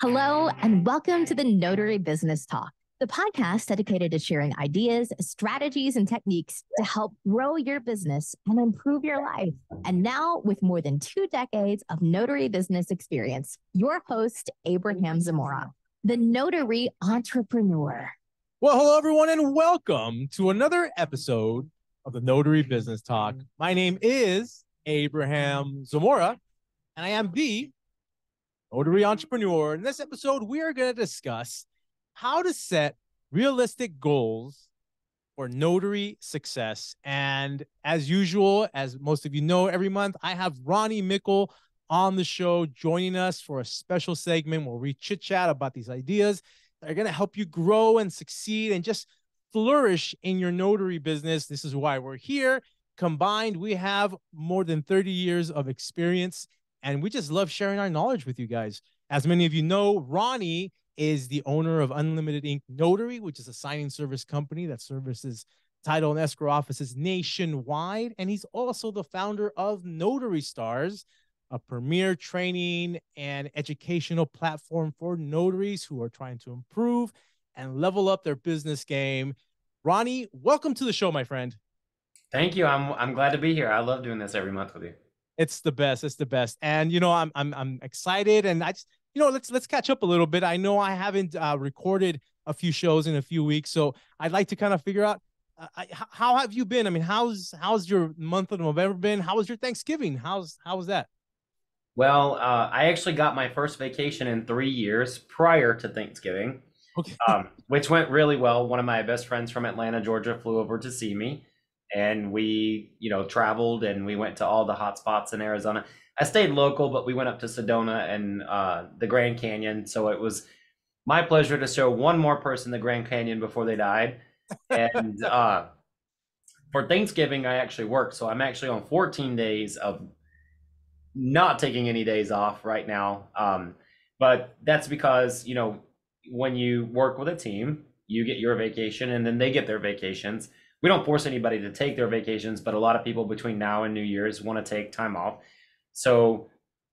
Hello, and welcome to the Notary Business Talk, the podcast dedicated to sharing ideas, strategies, and techniques to help grow your business and improve your life. And now, with more than 2 decades of notary business experience, your host, Abraham Zamora, the notary entrepreneur. Well, hello, everyone, and welcome to another episode of the Notary Business Talk. My name is Abraham Zamora, and I am the Notary Entrepreneur. In this episode, we are going to discuss how to set realistic goals for notary success. And as usual, as most of you know, every month I have Ronnie Mickle on the show joining us for a special segment where we chit-chat about these ideas that are going to help you grow and succeed and just flourish in your notary business. This is why we're here. Combined, we have more than 30 years of experience, and we just love sharing our knowledge with you guys. As many of you know, Ronnie is the owner of Unlimited Inc. Notary, which is a signing service company that services title and escrow offices nationwide. And he's also the founder of Notary Stars, a premier training and educational platform for notaries who are trying to improve and level up their business game. Ronnie, welcome to the show, my friend. Thank you. I'm glad to be here. I love doing this every month with you. It's the best. It's the best. And, you know, I'm excited, and I just, you know, let's catch up a little bit. I know I haven't recorded a few shows in a few weeks, so I'd like to kind of figure out how have you been? I mean, how's your month of November been? How was your Thanksgiving? How was that? Well, I actually got my first vacation in 3 years prior to Thanksgiving, okay. Which went really well. One of my best friends from Atlanta, Georgia flew over to see me. And we, you know, traveled, and we went to all the hot spots in Arizona. I stayed local, but we went up to Sedona and the Grand Canyon. So it was my pleasure to show one more person the Grand Canyon before they died. And for Thanksgiving, I actually worked. So I'm actually on 14 days of not taking any days off right now. But that's because, you know, when you work with a team, you get your vacation and then they get their vacations. We don't force anybody to take their vacations, but a lot of people between now and New Year's want to take time off. So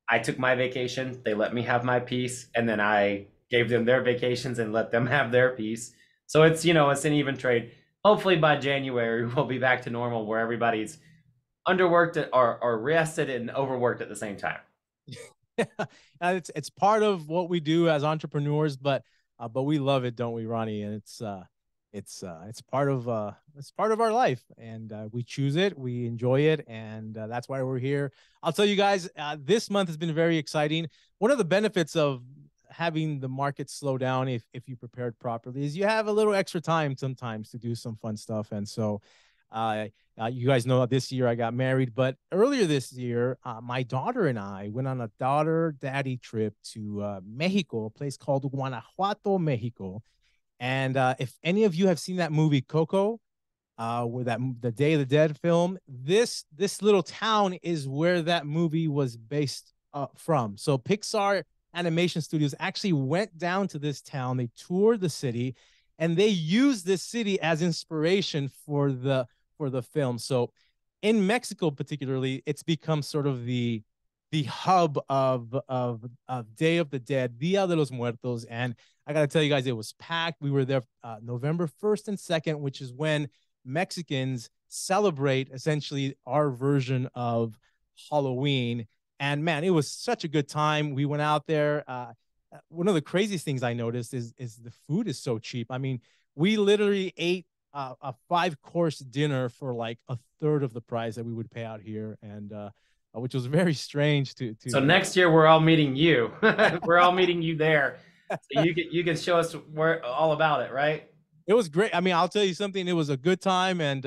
I took my vacation, they let me have my piece, and then I gave them their vacations and let them have their piece. So it's, you know, it's an even trade. Hopefully by January, we'll be back to normal where everybody's underworked or rested and overworked at the same time. Yeah, it's part of what we do as entrepreneurs, but we love it, don't we, Ronnie? And it's part of our life, and we choose it, we enjoy it, and that's why we're here. I'll tell you guys, this month has been very exciting. One of the benefits of having the market slow down, if you prepared properly, is you have a little extra time sometimes to do some fun stuff. And so, you guys know this year I got married, but earlier this year, my daughter and I went on a daughter-daddy trip to Mexico, a place called Guanajuato, Mexico. And if any of you have seen that movie Coco, with the Day of the Dead film, this little town is where that movie was based from. So Pixar Animation Studios actually went down to this town. They toured the city, and they used this city as inspiration for the film. So in Mexico, particularly, it's become sort of the hub of Day of the Dead, Día de los Muertos. And I got to tell you guys, it was packed. We were there November 1st and 2nd, which is when Mexicans celebrate essentially our version of Halloween. And man, it was such a good time. We went out there. One of the craziest things I noticed is the food is so cheap. I mean, we literally ate a 5-course dinner for like a third of the price that we would pay out here. And, which was very strange to. So next year we're all meeting you. We're all meeting you there. So you can show us where all about it, right? It was great. I mean, I'll tell you something. It was a good time, and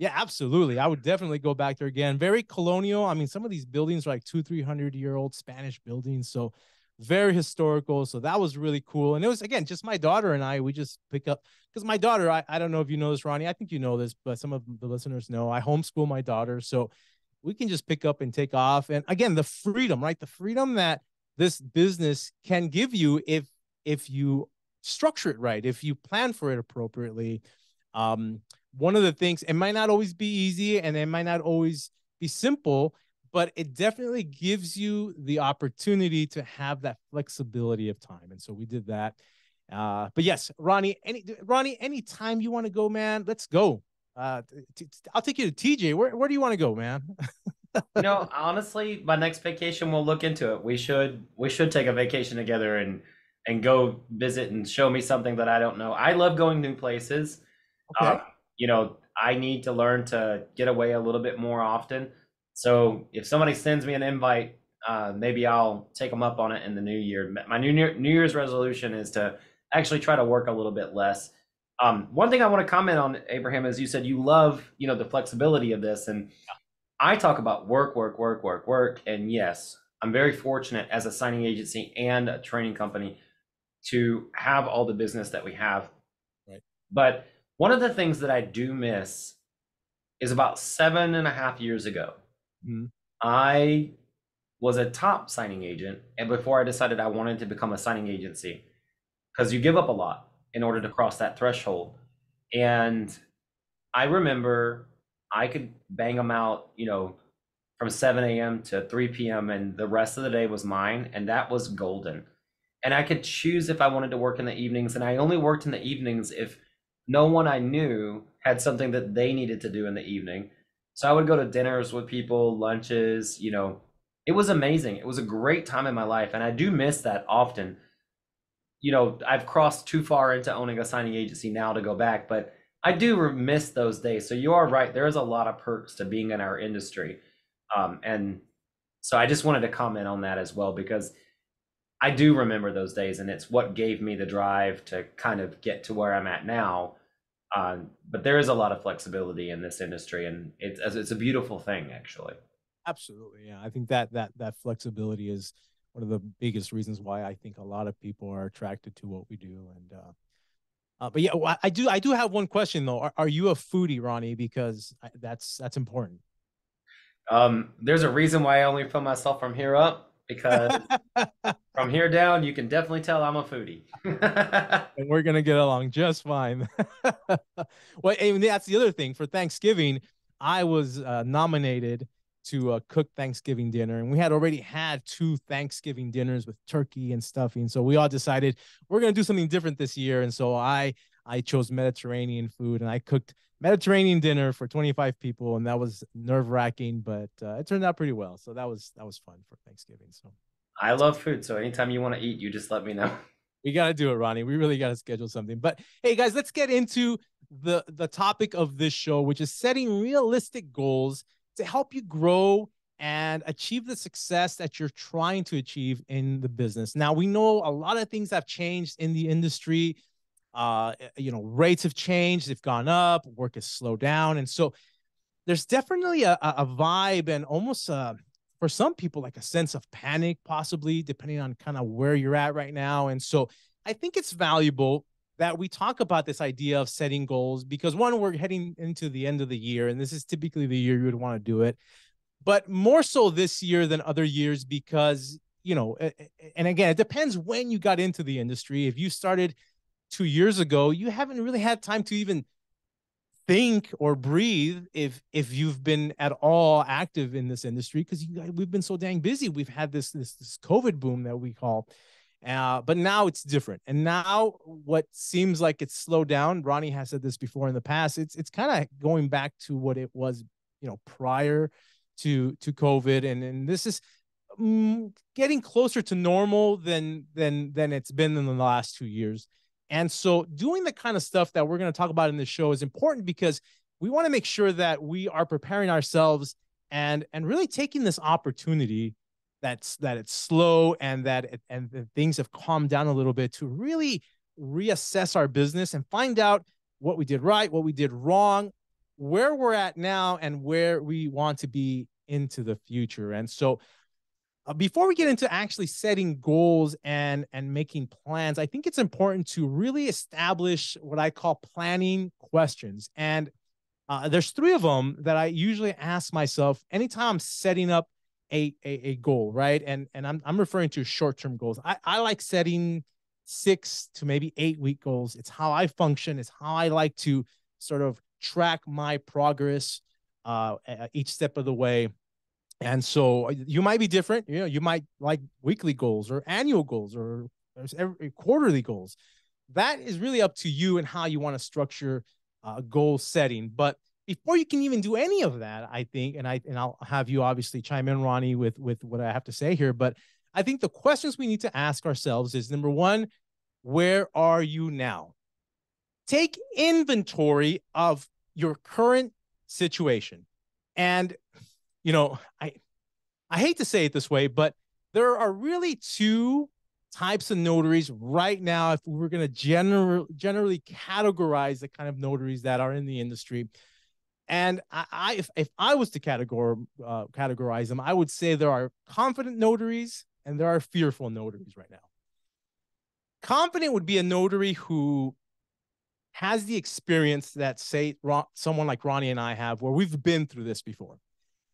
yeah, absolutely. I would definitely go back there again. Very colonial. I mean, some of these buildings are like 200-300-year-old Spanish buildings, so very historical. So that was really cool. And it was, again, just my daughter and I. We just pick up because my daughter. I don't know if you know this, Ronnie. I think you know this, but some of the listeners know I homeschool my daughter, so we can just pick up and take off. And again, the freedom, right? The freedom that this business can give you if you structure it right, if you plan for it appropriately. One of the things, it might not always be easy and it might not always be simple, but it definitely gives you the opportunity to have that flexibility of time. And so we did that. But yes, Ronnie, any time you want to go, man, let's go. I'll take you to TJ. Where do you want to go, man? You know, honestly, my next vacation, we'll look into it. We should take a vacation together and go visit and show me something that I don't know. I love going new places. Okay. You know, I need to learn to get away a little bit more often. So if somebody sends me an invite, maybe I'll take them up on it in the new year. My New Year's resolution is to actually try to work a little bit less. One thing I want to comment on, Abraham, is you said you love, you know, the flexibility of this. And I talk about work. And yes, I'm very fortunate as a signing agency and a training company to have all the business that we have. Right. But one of the things that I do miss is about 7.5 years ago, I was a top signing agent. And before I decided I wanted to become a signing agency, because you give up a lot in order to cross that threshold. And I remember I could bang them out, you know, from 7 a.m. to 3 p.m. and the rest of the day was mine. And that was golden. And I could choose if I wanted to work in the evenings. And I only worked in the evenings if no one I knew had something that they needed to do in the evening. So I would go to dinners with people, lunches, you know, it was amazing. It was a great time in my life. And I do miss that often. You know, I've crossed too far into owning a signing agency now to go back, but I do miss those days. So you are right. There is a lot of perks to being in our industry. And so I just wanted to comment on that as well, because I do remember those days, and it's what gave me the drive to kind of get to where I'm at now. But there is a lot of flexibility in this industry, and it's a beautiful thing, actually. Absolutely. Yeah. I think that flexibility is one of the biggest reasons why I think a lot of people are attracted to what we do. And, but yeah, I do have one question though. Are you a foodie, Ronnie? Because that's important. There's a reason why I only film myself from here up, because from here down, you can definitely tell I'm a foodie. And we're going to get along just fine. Well, and that's the other thing. For Thanksgiving, I was nominated to cook Thanksgiving dinner. And we had already had 2 Thanksgiving dinners with turkey and stuffing. So we all decided we're going to do something different this year. And so I chose Mediterranean food, and I cooked Mediterranean dinner for 25 people. And that was nerve wracking, but it turned out pretty well. So that was fun for Thanksgiving. So I love food. So anytime you want to eat, you just let me know. We got to do it, Ronnie. We really got to schedule something. But hey guys, let's get into the topic of this show, which is setting realistic goals to help you grow and achieve the success that you're trying to achieve in the business. Now, we know a lot of things have changed in the industry. You know, rates have changed, they've gone up, work has slowed down. And so there's definitely a vibe and almost for some people, like a sense of panic, possibly, depending on kind of where you're at right now. And so I think it's valuable that we talk about this idea of setting goals, because one, we're heading into the end of the year, and this is typically the year you would want to do it, but more so this year than other years, because, you know, and again, it depends when you got into the industry. If you started 2 years ago, you haven't really had time to even think or breathe if you've been at all active in this industry, because we've been so dang busy. We've had this COVID boom that we call. But now it's different. And now what seems like it's slowed down, Ronnie has said this before in the past, it's kind of going back to what it was, you know, prior to COVID. And this is getting closer to normal than it's been in the last 2 years. And so doing the kind of stuff that we're going to talk about in this show is important, because we want to make sure that we are preparing ourselves and really taking this opportunity that it's slow and that things have calmed down a little bit to really reassess our business and find out what we did right, what we did wrong, where we're at now, and where we want to be into the future. And so before we get into actually setting goals and making plans, I think it's important to really establish what I call planning questions. And there's 3 of them that I usually ask myself anytime I'm setting up a goal, right? And I'm referring to short-term goals. I like setting 6 to maybe 8 week goals. It's how I function. It's how I like to sort of track my progress each step of the way. And so you might be different. You know, you might like weekly goals or annual goals or quarterly goals. That is really up to you and how you want to structure goal setting. But before you can even do any of that, I think, and I'll have you obviously chime in, Ronnie, with what I have to say here. But I think the questions we need to ask ourselves is, number one, where are you now? Take inventory of your current situation. And, you know, I hate to say it this way, but there are really two types of notaries right now. If we were going to generally categorize the kind of notaries that are in the industry, and if I was to categorize them, I would say there are confident notaries and there are fearful notaries right now. Confident would be a notary who has the experience that, say, someone like Ronnie and I have, where we've been through this before.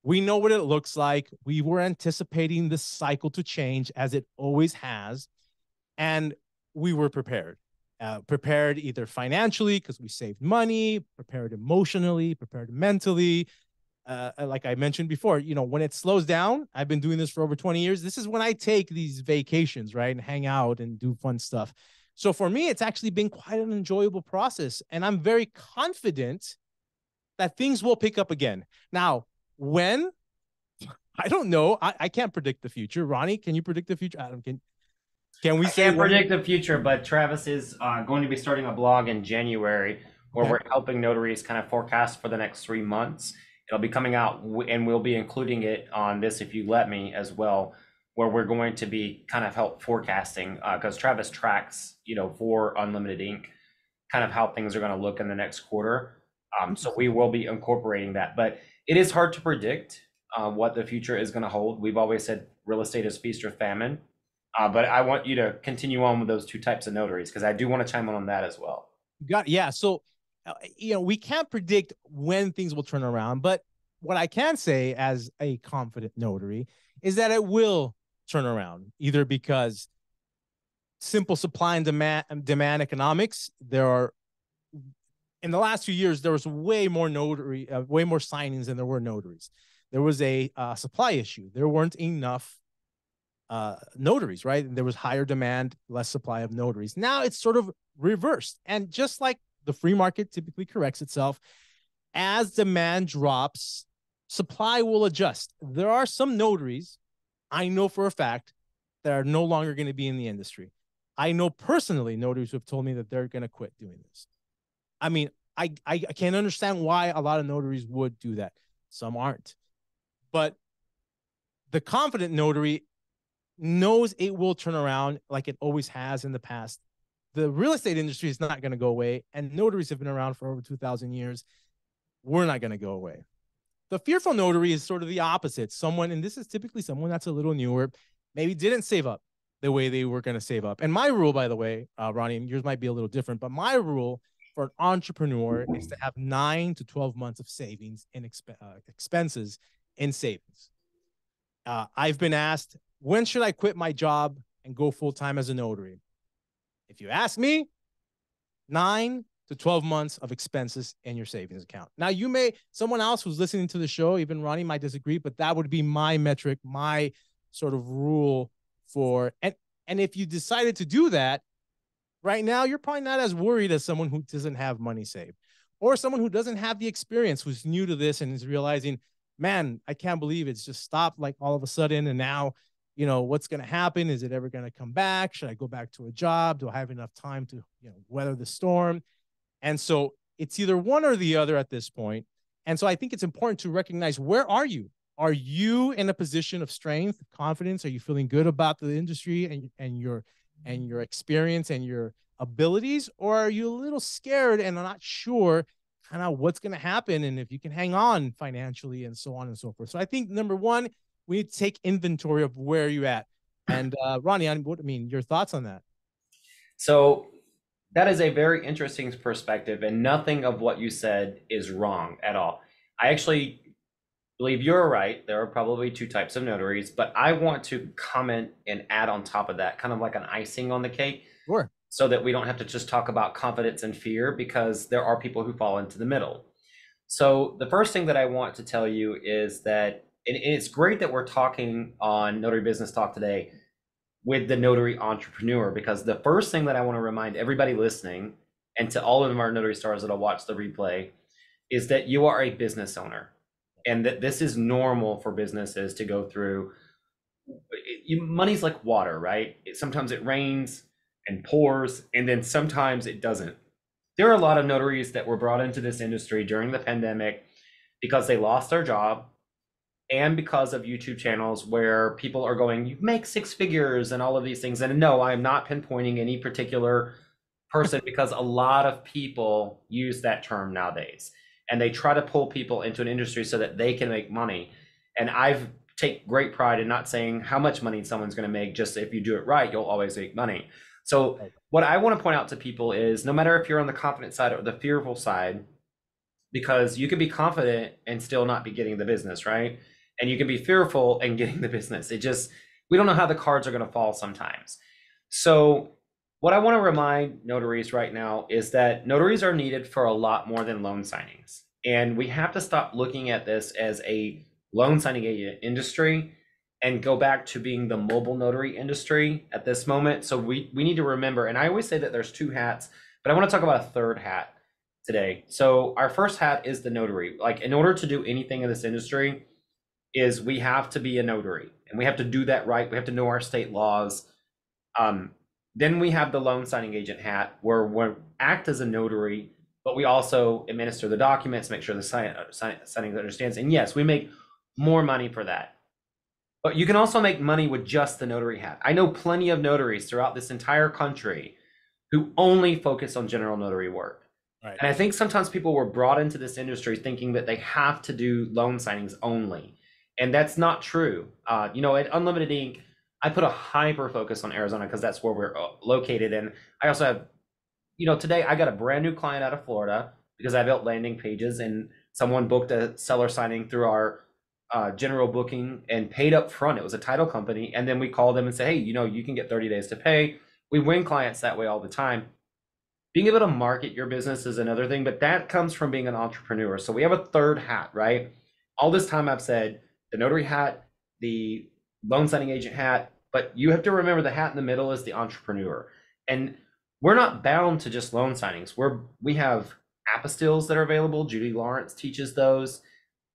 We know what it looks like. We were anticipating the cycle to change, as it always has, and we were prepared. Prepared either financially, because we saved money, prepared emotionally, prepared mentally. Like I mentioned before, you know, when it slows down, I've been doing this for over 20 years. This is when I take these vacations, right, and hang out and do fun stuff. So for me, it's actually been quite an enjoyable process, and I'm very confident that things will pick up again. Now, when? I don't know. I can't predict the future. Ronnie, can you predict the future? Adam, can we say? I can't predict the future, but Travis is going to be starting a blog in January where we're helping notaries kind of forecast for the next 3 months. It'll be coming out, and we'll be including it on this, if you let me, as well, where we're going to be kind of help forecasting, because Travis tracks, you know, for Unlimited Inc., kind of how things are going to look in the next quarter. So we will be incorporating that, but it is hard to predict what the future is going to hold. We've always said real estate is feast or famine, but I want you to continue on with those two types of notaries, because I do want to chime in on that as well. Got it. Yeah. So, you know, we can't predict when things will turn around, but what I can say as a confident notary is that it will turn around, either because simple supply and demand economics, there are, in the last few years, there was way more signings than there were notaries. There was a supply issue. There weren't enough notaries, right? And there was higher demand, less supply of notaries. Now it's sort of reversed. And just like the free market typically corrects itself, as demand drops, supply will adjust. There are some notaries, I know for a fact, that are no longer going to be in the industry. I know personally notaries who have told me that they're going to quit doing this. I mean, I can't understand why a lot of notaries would do that. Some aren't. But the confident notary knows it will turn around like it always has in the past. The real estate industry is not going to go away, and notaries have been around for over 2,000 years. We're not going to go away. The fearful notary is sort of the opposite. Someone, and this is typically someone that's a little newer, maybe didn't save up the way they were going to save up. And my rule, by the way, Ronnie, and yours might be a little different, but my rule for an entrepreneur is to have 9 to 12 months of savings in expenses in savings. I've been asked, when should I quit my job and go full-time as a notary? If you ask me, 9 to 12 months of expenses in your savings account. Now, you may, someone else who's listening to the show, even Ronnie, might disagree, but that would be my metric, my sort of rule for, and if you decided to do that, right now, you're probably not as worried as someone who doesn't have money saved, or someone who doesn't have the experience, who's new to this and is realizing, man, I can't believe it's just stopped like all of a sudden. And now, you know, what's going to happen? Is it ever going to come back? Should I go back to a job? Do I have enough time to, you know, weather the storm? And so it's either one or the other at this point. And so I think it's important to recognize, where are you? Are you in a position of strength, confidence? Are you feeling good about the industry and your experience and your abilities? Or are you a little scared and not sure kind of what's going to happen and if you can hang on financially and so on and so forth? So I think, number one, we need to take inventory of where you're at. And Ronnie, your thoughts on that? So that is a very interesting perspective, and nothing of what you said is wrong at all. I actually believe you're right. There are probably two types of notaries, but I want to comment and add on top of that, kind of like an icing on the cake. Sure. So that we don't have to just talk about confidence and fear, because there are people who fall into the middle. So the first thing that I want to tell you is that And it's great that we're talking on Notary Business Talk today with the notary entrepreneur, because the first thing that I want to remind everybody listening, and to all of our notary stars that'll watch the replay, is that you are a business owner, and that this is normal for businesses to go through. Money's like water, right? Sometimes it rains and pours, and then sometimes it doesn't. There are a lot of notaries that were brought into this industry during the pandemic because they lost their job, and because of YouTube channels where people are going, you make six figures and all of these things. And no, I'm not pinpointing any particular person, because a lot of people use that term nowadays, and they try to pull people into an industry so that they can make money. And I've take great pride in not saying how much money someone's going to make. Just if you do it right, you'll always make money. So what I want to point out to people is, no matter if you're on the confident side or the fearful side, because you can be confident and still not be getting the business, right? And you can be fearful and getting the business. It just, we don't know how the cards are going to fall sometimes. So what I want to remind notaries right now is that notaries are needed for a lot more than loan signings. And we have to stop looking at this as a loan signing industry and go back to being the mobile notary industry at this moment. So we need to remember, and I always say that there's two hats, but I want to talk about a third hat today. So our first hat is the notary. Like, in order to do anything in this industry, is we have to be a notary, and we have to do that right. We have to know our state laws. Then we have the loan signing agent hat, where we act as a notary, but we also administer the documents, make sure the signing understands. And yes, we make more money for that. But you can also make money with just the notary hat. I know plenty of notaries throughout this entire country who only focus on general notary work. Right. And I think sometimes people were brought into this industry thinking that they have to do loan signings only. And that's not true. You know, at Unlimited Inc., I put a hyper focus on Arizona because that's where we're located. And I also have, you know, today I got a brand new client out of Florida because I built landing pages, and someone booked a seller signing through our general booking and paid up front. It was a title company. And then we called them and said, hey, you know, you can get 30 days to pay. We win clients that way all the time. Being able to market your business is another thing, but that comes from being an entrepreneur. So we have a third hat, right? All this time I've said the notary hat, the loan signing agent hat, but you have to remember the hat in the middle is the entrepreneur. And we're not bound to just loan signings. We have apostilles that are available. Judy Lawrence teaches those.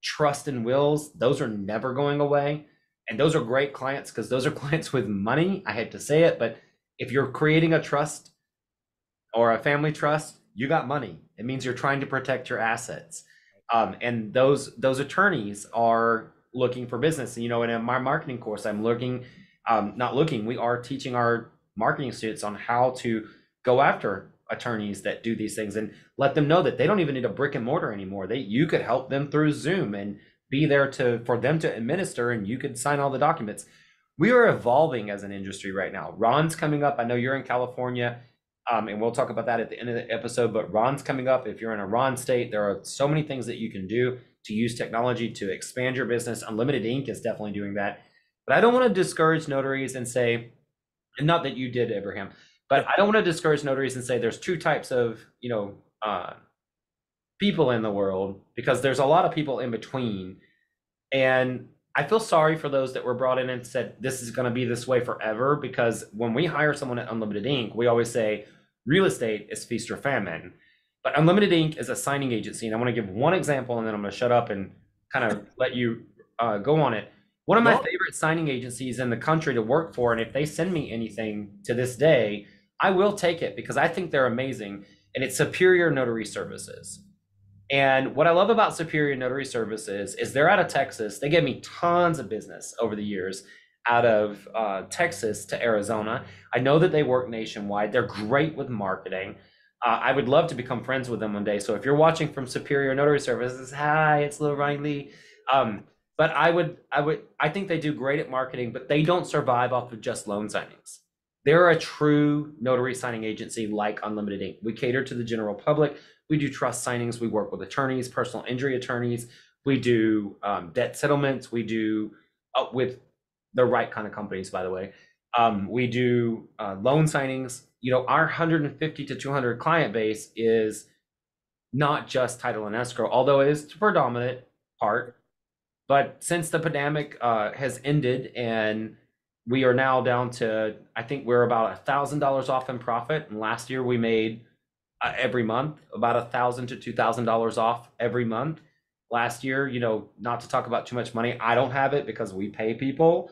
Trust and wills, those are never going away. And those are great clients because those are clients with money. I hate to say it, but if you're creating a trust or a family trust, you got money. It means you're trying to protect your assets. And those attorneys are looking for business. You know, and in my marketing course, we are teaching our marketing students on how to go after attorneys that do these things and let them know that they don't even need a brick and mortar anymore. You could help them through Zoom and be there for them to administer, and you could sign all the documents. We are evolving as an industry right now. Ron's coming up. I know you're in California, and we'll talk about that at the end of the episode, but Ron's coming up. If you're in a Ron state, there are so many things that you can do to use technology to expand your business. Unlimited Inc. is definitely doing that. But I don't want to discourage notaries and say, and not that you did, Abraham, but I don't want to discourage notaries and say there's two types of, you know, people in the world, because there's a lot of people in between. And I feel sorry for those that were brought in and said, this is going to be this way forever, because when we hire someone at Unlimited Inc., we always say real estate is feast or famine. But Unlimited Inc. is a signing agency. And I want to give one example, and then I'm going to shut up and kind of let you go on it. One of my favorite signing agencies in the country to work for, and if they send me anything to this day, I will take it because I think they're amazing. And it's Superior Notary Services. And what I love about Superior Notary Services is they're out of Texas. They gave me tons of business over the years out of Texas to Arizona. I know that they work nationwide. They're great with marketing. I would love to become friends with them one day. So if you're watching from Superior Notary Services, hi, it's Lil Ronnie Lee. But I think they do great at marketing, but they don't survive off of just loan signings. They're a true notary signing agency like Unlimited Inc. We cater to the general public. We do trust signings. We work with attorneys, personal injury attorneys. We do debt settlements. We do with the right kind of companies, by the way. We do loan signings. You know, our 150 to 200 client base is not just title and escrow, although it is the predominant part. But since the pandemic has ended and we are now down to, I think we're about $1,000 off in profit. And last year we made every month about $1,000 to $2,000 off every month. Last year, you know, not to talk about too much money, I don't have it because we pay people,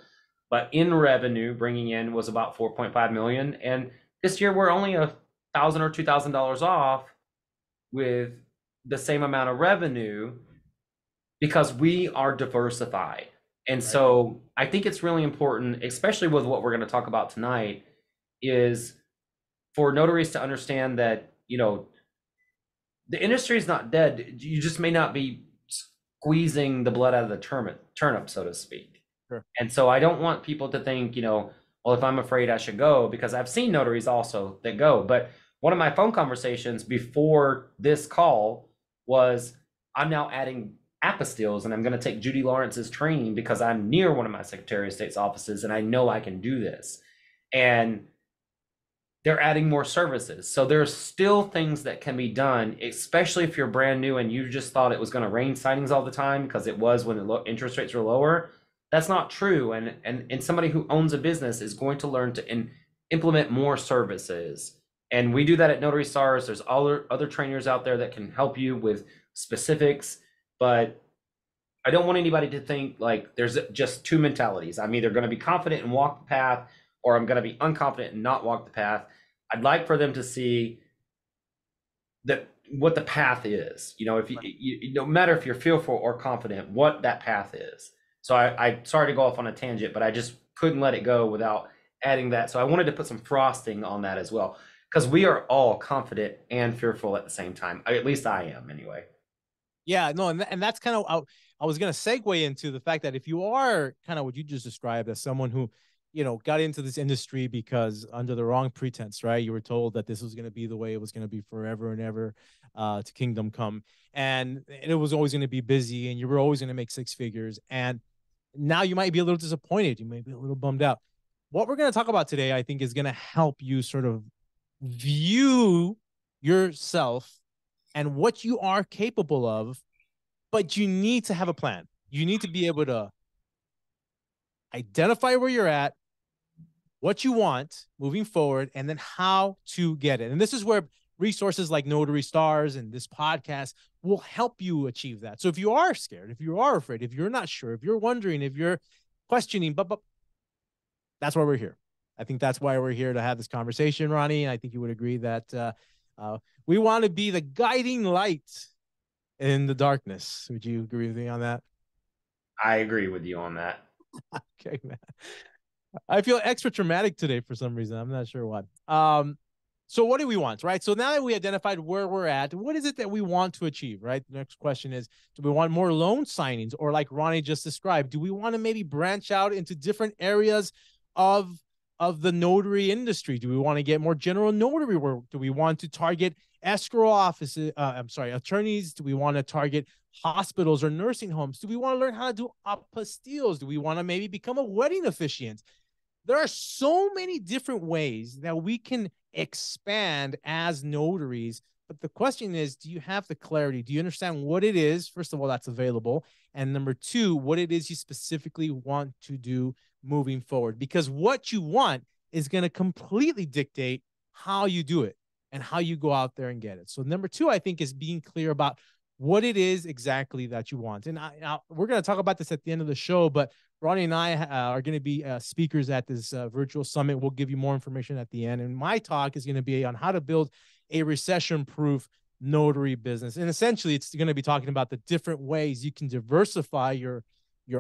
but in revenue bringing in was about 4.5 million. And this year we're only $1,000 or $2,000 off with the same amount of revenue because we are diversified. And so I think it's really important, especially with what we're going to talk about tonight, is for notaries to understand that, you know, the industry is not dead. You just may not be squeezing the blood out of the turnip, so to speak. Sure. And so I don't want people to think, you know, well, if I'm afraid I should go, because I've seen notaries also that go. But one of my phone conversations before this call was, I'm now adding Apostilles and I'm going to take Judy Lawrence's training because I'm near one of my Secretary of State's offices and I know I can do this. And they're adding more services. So there's still things that can be done, especially if you're brand new and you just thought it was going to rain signings all the time because it was when the interest rates were lower. That's not true. And somebody who owns a business is going to learn to implement more services. And we do that at Notary Stars. There's other trainers out there that can help you with specifics. But I don't want anybody to think like there's just two mentalities. I'm either going to be confident and walk the path, or I'm going to be unconfident and not walk the path. I'd like for them to see that what the path is. You know, if you no matter if you're fearful or confident, what that path is. So I sorry to go off on a tangent, but I just couldn't let it go without adding that. So I wanted to put some frosting on that as well, because we are all confident and fearful at the same time. At least I am, anyway. Yeah, no, and that's kind of, I was going to segue into the fact that if you are kind of what you just described as someone who, you know, got into this industry because under the wrong pretense, right? You were told that this was going to be the way it was going to be forever and ever to kingdom come. And it was always going to be busy and you were always going to make six figures. And now you might be a little disappointed. You might be a little bummed out. What we're going to talk about today, I think, is going to help you sort of view yourself and what you are capable of, but you need to have a plan. You need to be able to identify where you're at, what you want moving forward, and then how to get it. And this is where resources like Notary Stars and this podcast will help you achieve that. So if you are scared, if you are afraid, if you're not sure, if you're wondering, if you're questioning, but that's why we're here. I think that's why we're here to have this conversation, Ronnie. And I think you would agree that, we want to be the guiding light in the darkness. Would you agree with me on that? I agree with you on that. Okay, man. I feel extra traumatic today for some reason. I'm not sure why. So what do we want, right? So now that we identified where we're at, what is it that we want to achieve, right? The next question is, do we want more loan signings? Or like Ronnie just described, do we want to maybe branch out into different areas of the notary industry? Do we want to get more general notary work? Do we want to target escrow offices? Attorneys. Do we want to target hospitals or nursing homes? Do we want to learn how to do apostilles? Do we want to maybe become a wedding officiant? There are so many different ways that we can expand as notaries. But the question is, do you have the clarity? Do you understand what it is, first of all, that's available? And number two, what it is you specifically want to do moving forward, because what you want is going to completely dictate how you do it and how you go out there and get it. So number two, I think, is being clear about what it is exactly that you want. And we're going to talk about this at the end of the show, but Ronnie and I are going to be speakers at this virtual summit. We'll give you more information at the end. And my talk is going to be on how to build a recession-proof notary business. And essentially, it's going to be talking about the different ways you can diversify your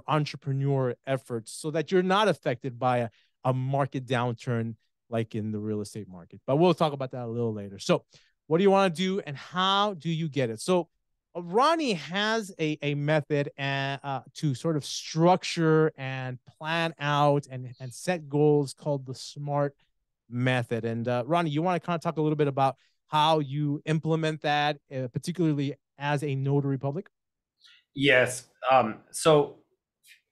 entrepreneur efforts so that you're not affected by a market downturn like in the real estate market. But we'll talk about that a little later. So what do you want to do and how do you get it? So Ronnie has a method to sort of structure and plan out and set goals called the SMART method. And Ronnie, you want to kind of talk a little bit about how you implement that, particularly as a notary public? Yes. So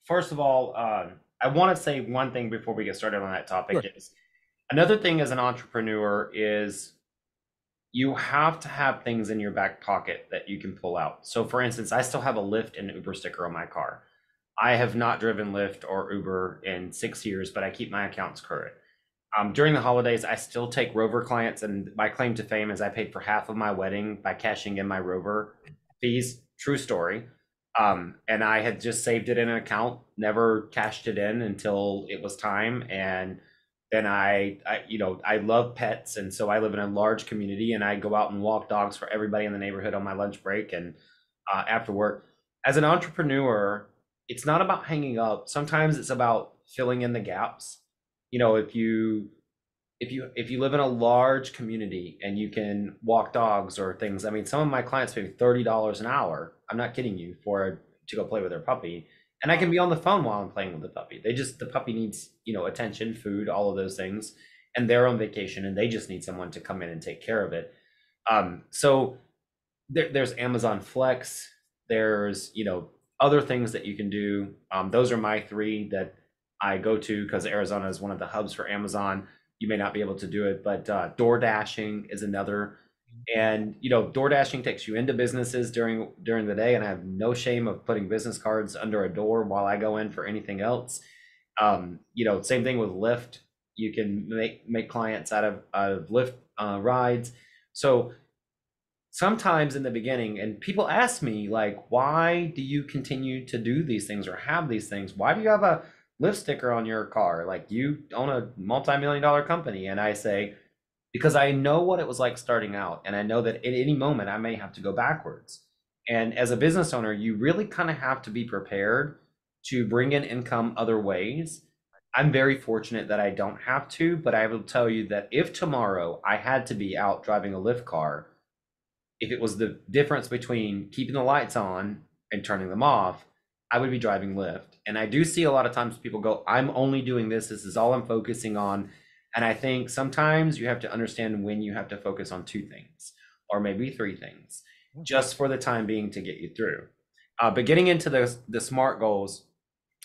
first of all, I want to say one thing before we get started on that topic. Sure. Is another thing as an entrepreneur is you have to have things in your back pocket that you can pull out. So for instance, I still have a Lyft and Uber sticker on my car. I have not driven Lyft or Uber in 6 years, but I keep my accounts current. During the holidays, I still take Rover clients, and my claim to fame is I paid for half of my wedding by cashing in my Rover fees. True story. And I had just saved it in an account, never cashed it in until it was time. And then I love pets. And so I live in a large community, and I go out and walk dogs for everybody in the neighborhood on my lunch break and after work. As an entrepreneur, it's not about hanging up. Sometimes it's about filling in the gaps. You know, if you live in a large community and you can walk dogs or things, I mean, some of my clients pay $30 an hour. I'm not kidding you, to go play with their puppy. And I can be on the phone while I'm playing with the puppy. The puppy needs, attention, food, all of those things, and they're on vacation and they just need someone to come in and take care of it. So there's Amazon Flex, there's, other things that you can do. Those are my three that I go to because Arizona is one of the hubs for Amazon. You may not be able to do it, but DoorDashing is another. And DoorDashing takes you into businesses during the day, and I have no shame of putting business cards under a door while I go in for anything else. Same thing with Lyft. You can make clients out of Lyft rides. So sometimes in the beginning, and people ask me, like, why do you continue to do these things or have these things? Why do you have a Lyft sticker on your car? Like, you own a multi-million-dollar company. And I say, because I know what it was like starting out, and I know that at any moment I may have to go backwards. And as a business owner, you really kind of have to be prepared to bring in income other ways. I'm very fortunate that I don't have to, but I will tell you that if tomorrow I had to be out driving a Lyft car, if it was the difference between keeping the lights on and turning them off, I would be driving Lyft. And I do see a lot of times people go, I'm only doing this. This is all I'm focusing on. And I think sometimes you have to understand when you have to focus on two things or maybe three things just for the time being to get you through. But getting into the SMART goals,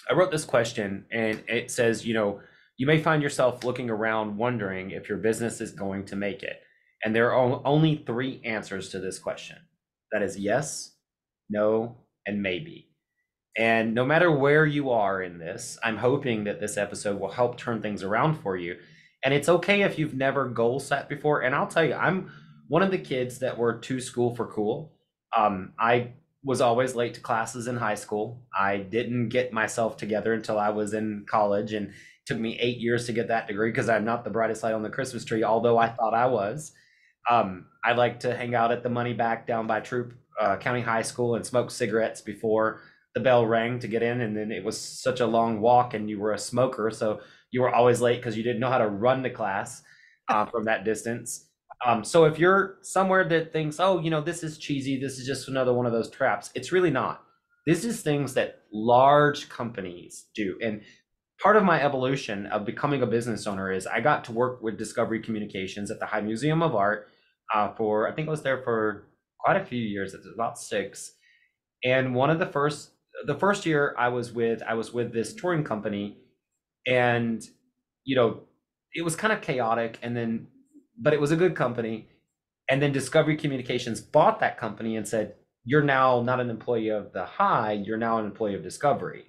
I wrote this question, and it says, you may find yourself looking around wondering if your business is going to make it. And there are only three answers to this question. That is yes, no, and maybe. And no matter where you are in this, I'm hoping that this episode will help turn things around for you. And it's okay if you've never goal set before. And I'll tell you, I'm one of the kids that were too school for cool. I was always late to classes in high school. I didn't get myself together until I was in college, and it took me 8 years to get that degree because I'm not the brightest light on the Christmas tree, although I thought I was. I like to hang out at the Money Back down by Troop County High School and smoke cigarettes before the bell rang to get in, and then it was such a long walk, and you were a smoker, so you were always late because you didn't know how to run to class from that distance. So if you're somewhere that thinks, oh, this is cheesy, this is just another one of those traps, it's really not. This is things that large companies do. And part of my evolution of becoming a business owner is I got to work with Discovery Communications at the High Museum of Art for, I think I was there for quite a few years, about 6. And one of the first year I was with this touring company, and it was kind of chaotic, but it was a good company. And then Discovery Communications bought that company and said, you're now not an employee of the High, you're now an employee of Discovery.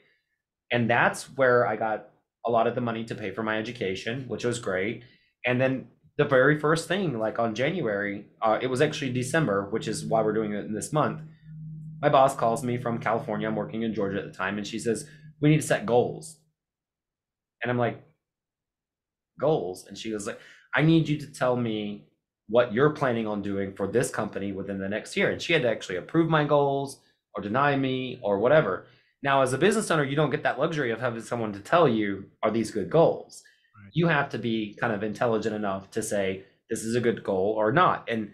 And that's where I got a lot of the money to pay for my education, which was great. And then the very first thing, like on January, it was actually December, which is why we're doing it in this month. My boss calls me from California. I'm working in Georgia at the time. And she says, we need to set goals. And I'm like, goals? And she was like, I need you to tell me what you're planning on doing for this company within the next year. And she had to actually approve my goals or deny me or whatever. Now, as a business owner, you don't get that luxury of having someone to tell you, are these good goals? Right. You have to be kind of intelligent enough to say, this is a good goal or not. And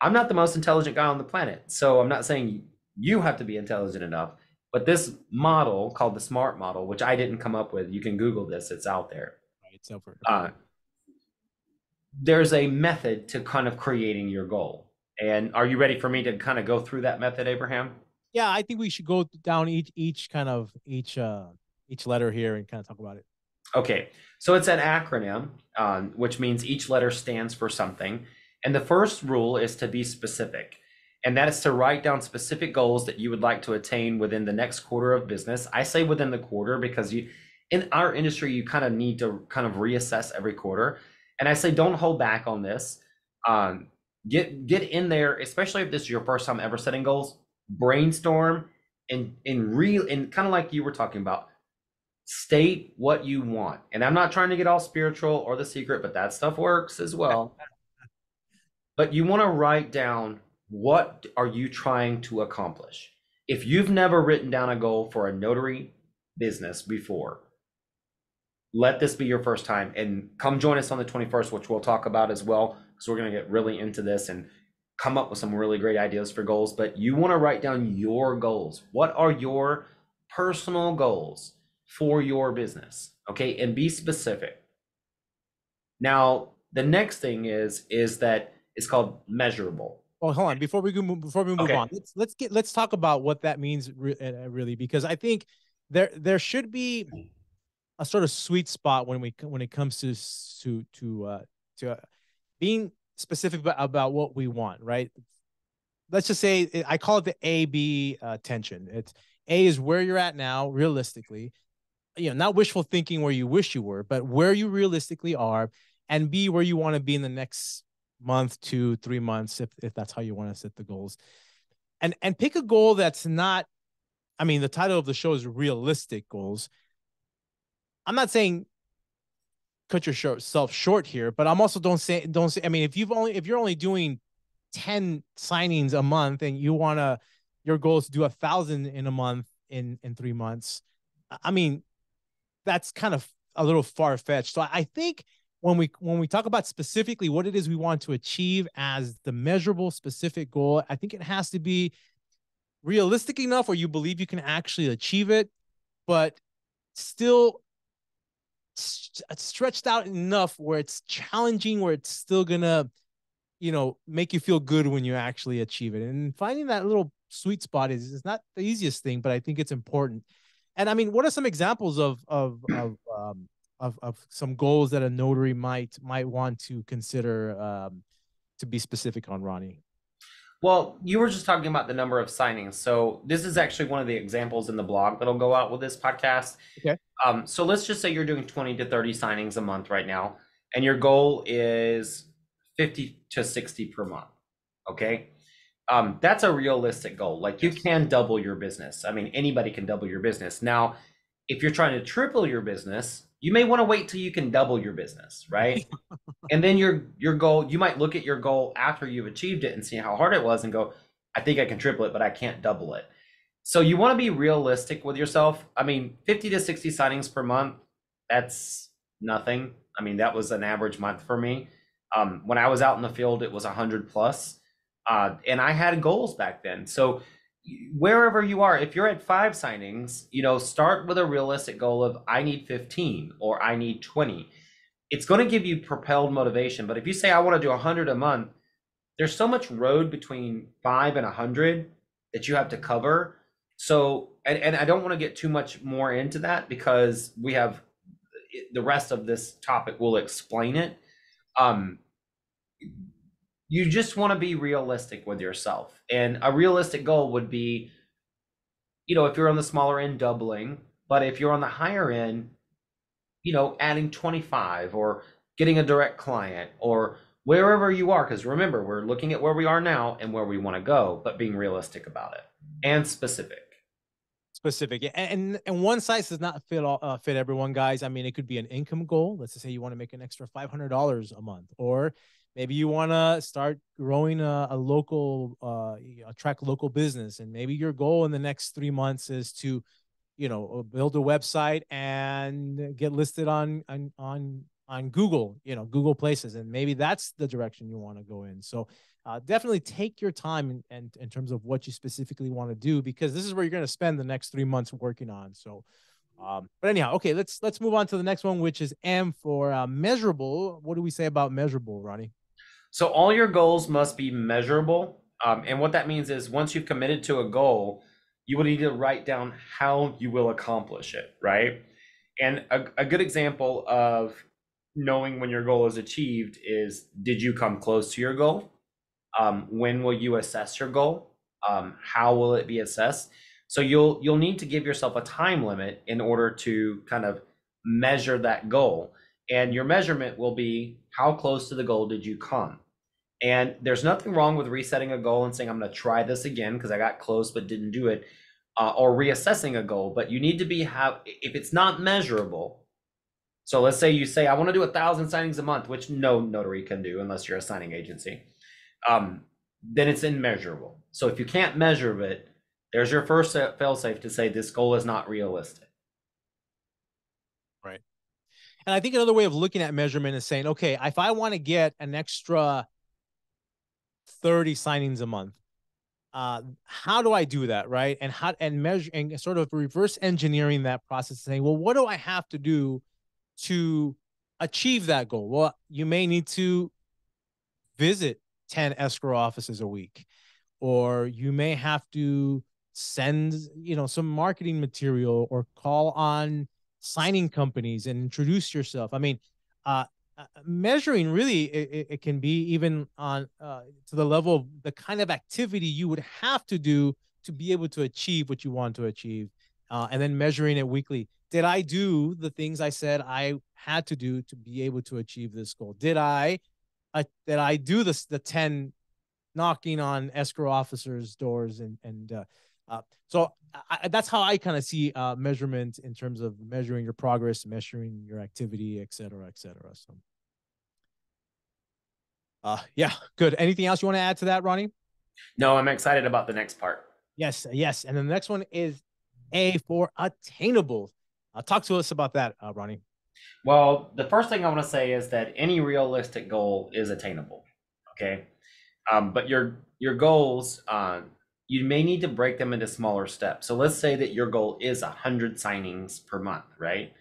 I'm not the most intelligent guy on the planet. So I'm not saying you have to be intelligent enough, but this model called the SMART model, which I didn't come up with, you can Google this, it's out there. It's over. There's a method to kind of creating your goal. And are you ready for me to kind of go through that method, Abraham? Yeah, I think we should go down each letter here and kind of talk about it. Okay, so it's an acronym, which means each letter stands for something. And the first rule is to be specific. And that is to write down specific goals that you would like to attain within the next quarter of business. I say within the quarter because you, in our industry, you kind of need to kind of reassess every quarter. And I say, don't hold back on this. Get in there, especially if this is your first time ever setting goals, brainstorm and kind of like you were talking about, state what you want. And I'm not trying to get all spiritual or The Secret, but that stuff works as well. But you want to write down, what are you trying to accomplish? If you've never written down a goal for a notary business before, let this be your first time, and come join us on the 21st, which we'll talk about as well. So we're going to get really into this and come up with some really great ideas for goals. But you want to write down your goals. What are your personal goals for your business? Okay, and be specific. Now, the next thing is that it's called measurable. Oh, hold on. Before we move okay. on, let's talk about what that means really, because I think there should be a sort of sweet spot when it comes to being specific about what we want, right? Let's just say I call it the A-B tension. It's A is where you're at now, realistically, you know, not wishful thinking where you wish you were, but where you realistically are, and B, where you want to be in the next month, 2, 3 months, if that's how you want to set the goals. And pick a goal that's not, I mean, the title of the show is realistic goals. I'm not saying cut yourself short here, but I'm also don't say, I mean, if you're only doing 10 signings a month and you want to, your goal is to do 1,000 in a month in 3 months. I mean, that's kind of a little far-fetched. So I think when we talk about specifically what it is we want to achieve as the measurable specific goal, I think it has to be realistic enough where you believe you can actually achieve it, but still stretched out enough where it's challenging, where it's still gonna, you know, make you feel good when you actually achieve it. And finding that little sweet spot is not the easiest thing, but I think it's important. And I mean, what are some examples of some goals that a notary might want to consider to be specific on, Ronnie? Well, you were just talking about the number of signings. So this is actually one of the examples in the blog that'll go out with this podcast. Okay. So let's just say you're doing 20 to 30 signings a month right now, and your goal is 50 to 60 per month. Okay. That's a realistic goal. Like, you can double your business. I mean, anybody can double your business. Now, if you're trying to triple your business, you may want to wait till you can double your business, right? And then your goal, you might look at your goal after you've achieved it and see how hard it was and go, I think I can triple it, but I can't double it. So you want to be realistic with yourself. I mean, 50 to 60 signings per month, that's nothing. I mean, that was an average month for me. When I was out in the field, it was 100 plus. And I had goals back then. So wherever you are, if you're at 5 signings, you know, start with a realistic goal of, I need 15 or I need 20. It's going to give you propelled motivation. But if you say, I want to do 100 a month, there's so much road between 5 and 100 that you have to cover. So, and I don't want to get too much more into that, because we have the rest of this topic will explain it. You just want to be realistic with yourself. And a realistic goal would be, you know, if you're on the smaller end, doubling, but if you're on the higher end, you know, adding 25 or getting a direct client or wherever you are. Because remember, we're looking at where we are now and where we want to go, but being realistic about it and specific. And one size does not fit everyone, guys. I mean, it could be an income goal. Let's just say you want to make an extra $500 a month, or maybe you want to start growing a local business, and maybe your goal in the next 3 months is to, you know, build a website and get listed on Google, you know, Google Places, and maybe that's the direction you want to go in. So definitely take your time in terms of what you specifically want to do, because this is where you're going to spend the next 3 months working on. So. But anyhow, okay, let's move on to the next one, which is M for measurable. What do we say about measurable, Ronnie? So all your goals must be measurable. And what that means is, once you've committed to a goal, you will need to write down how you will accomplish it, right? And a good example of knowing when your goal is achieved is, did you come close to your goal? When will you assess your goal? How will it be assessed? So you'll need to give yourself a time limit in order to kind of measure that goal. And your measurement will be how close to the goal did you come? And there's nothing wrong with resetting a goal and saying, I'm going to try this again because I got close but didn't do it, or reassessing a goal. But you need to if it's not measurable. So let's say you say, I want to do 1,000 signings a month, which no notary can do unless you're a signing agency. Then it's immeasurable. So if you can't measure it, there's your first fail-safe to say this goal is not realistic. Right. And I think another way of looking at measurement is saying, okay, if I want to get an extra 30 signings a month, how do I do that? Right. And how, and measure, and sort of reverse engineering that process, saying, well, what do I have to do to achieve that goal? Well, you may need to visit 10 escrow offices a week, or you may have to send, you know, some marketing material, or call on signing companies and introduce yourself. I mean, measuring really, it can be even on to the level of the kind of activity you would have to do to be able to achieve what you want to achieve, and then measuring it weekly. Did I do the things I said I had to do to be able to achieve this goal? Did I do this, the 10 knocking on escrow officers' doors? So that's how I kind of see measurement in terms of measuring your progress, measuring your activity, et cetera, et cetera. So, yeah, good. Anything else you want to add to that, Ronnie? No, I'm excited about the next part. Yes, yes. And the next one is A for attainable. Talk to us about that, Ronnie. Well, the first thing I want to say is that any realistic goal is attainable. Okay. But your goals, you may need to break them into smaller steps. So let's say that your goal is 100 signings per month, right?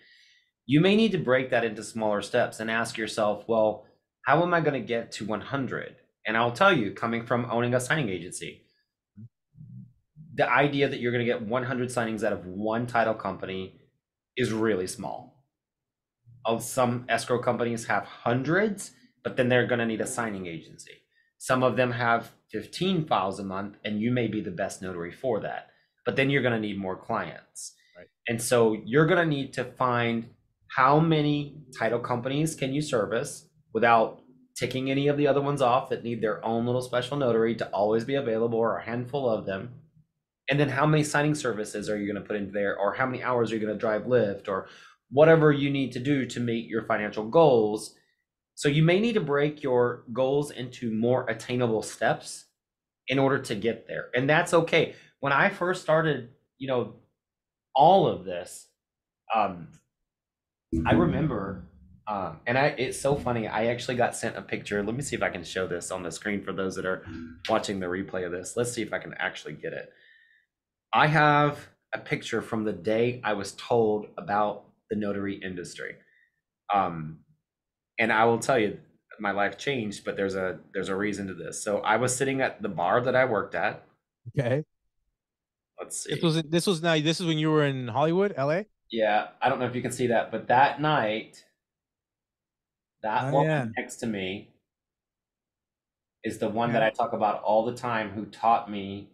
You may need to break that into smaller steps and ask yourself, well, how am I going to get to 100? And I'll tell you, coming from owning a signing agency, the idea that you're going to get 100 signings out of one title company is really small. Some escrow companies have hundreds, but then they're going to need a signing agency. Some of them have 15 files a month, and you may be the best notary for that, but then you're going to need more clients. Right. And so you're going to need to find how many title companies can you service without ticking any of the other ones off that need their own little special notary to always be available, or a handful of them. And then how many signing services are you going to put in there, or how many hours are you going to drive Lyft, or whatever you need to do to meet your financial goals. So you may need to break your goals into more attainable steps in order to get there. And that's okay. When I first started, you know, all of this, I remember, it's so funny. I actually got sent a picture. Let me see if I can show this on the screen for those that are watching the replay of this. Let's see if I can actually get it. I have a picture from the day I was told about the notary industry, and I will tell you, my life changed, but there's a reason to this. So I was sitting at the bar that I worked at. Okay. Let's see. This is when you were in Hollywood, LA. Yeah, I don't know if you can see that, but that night, that woman next to me is the one that I talk about all the time, who taught me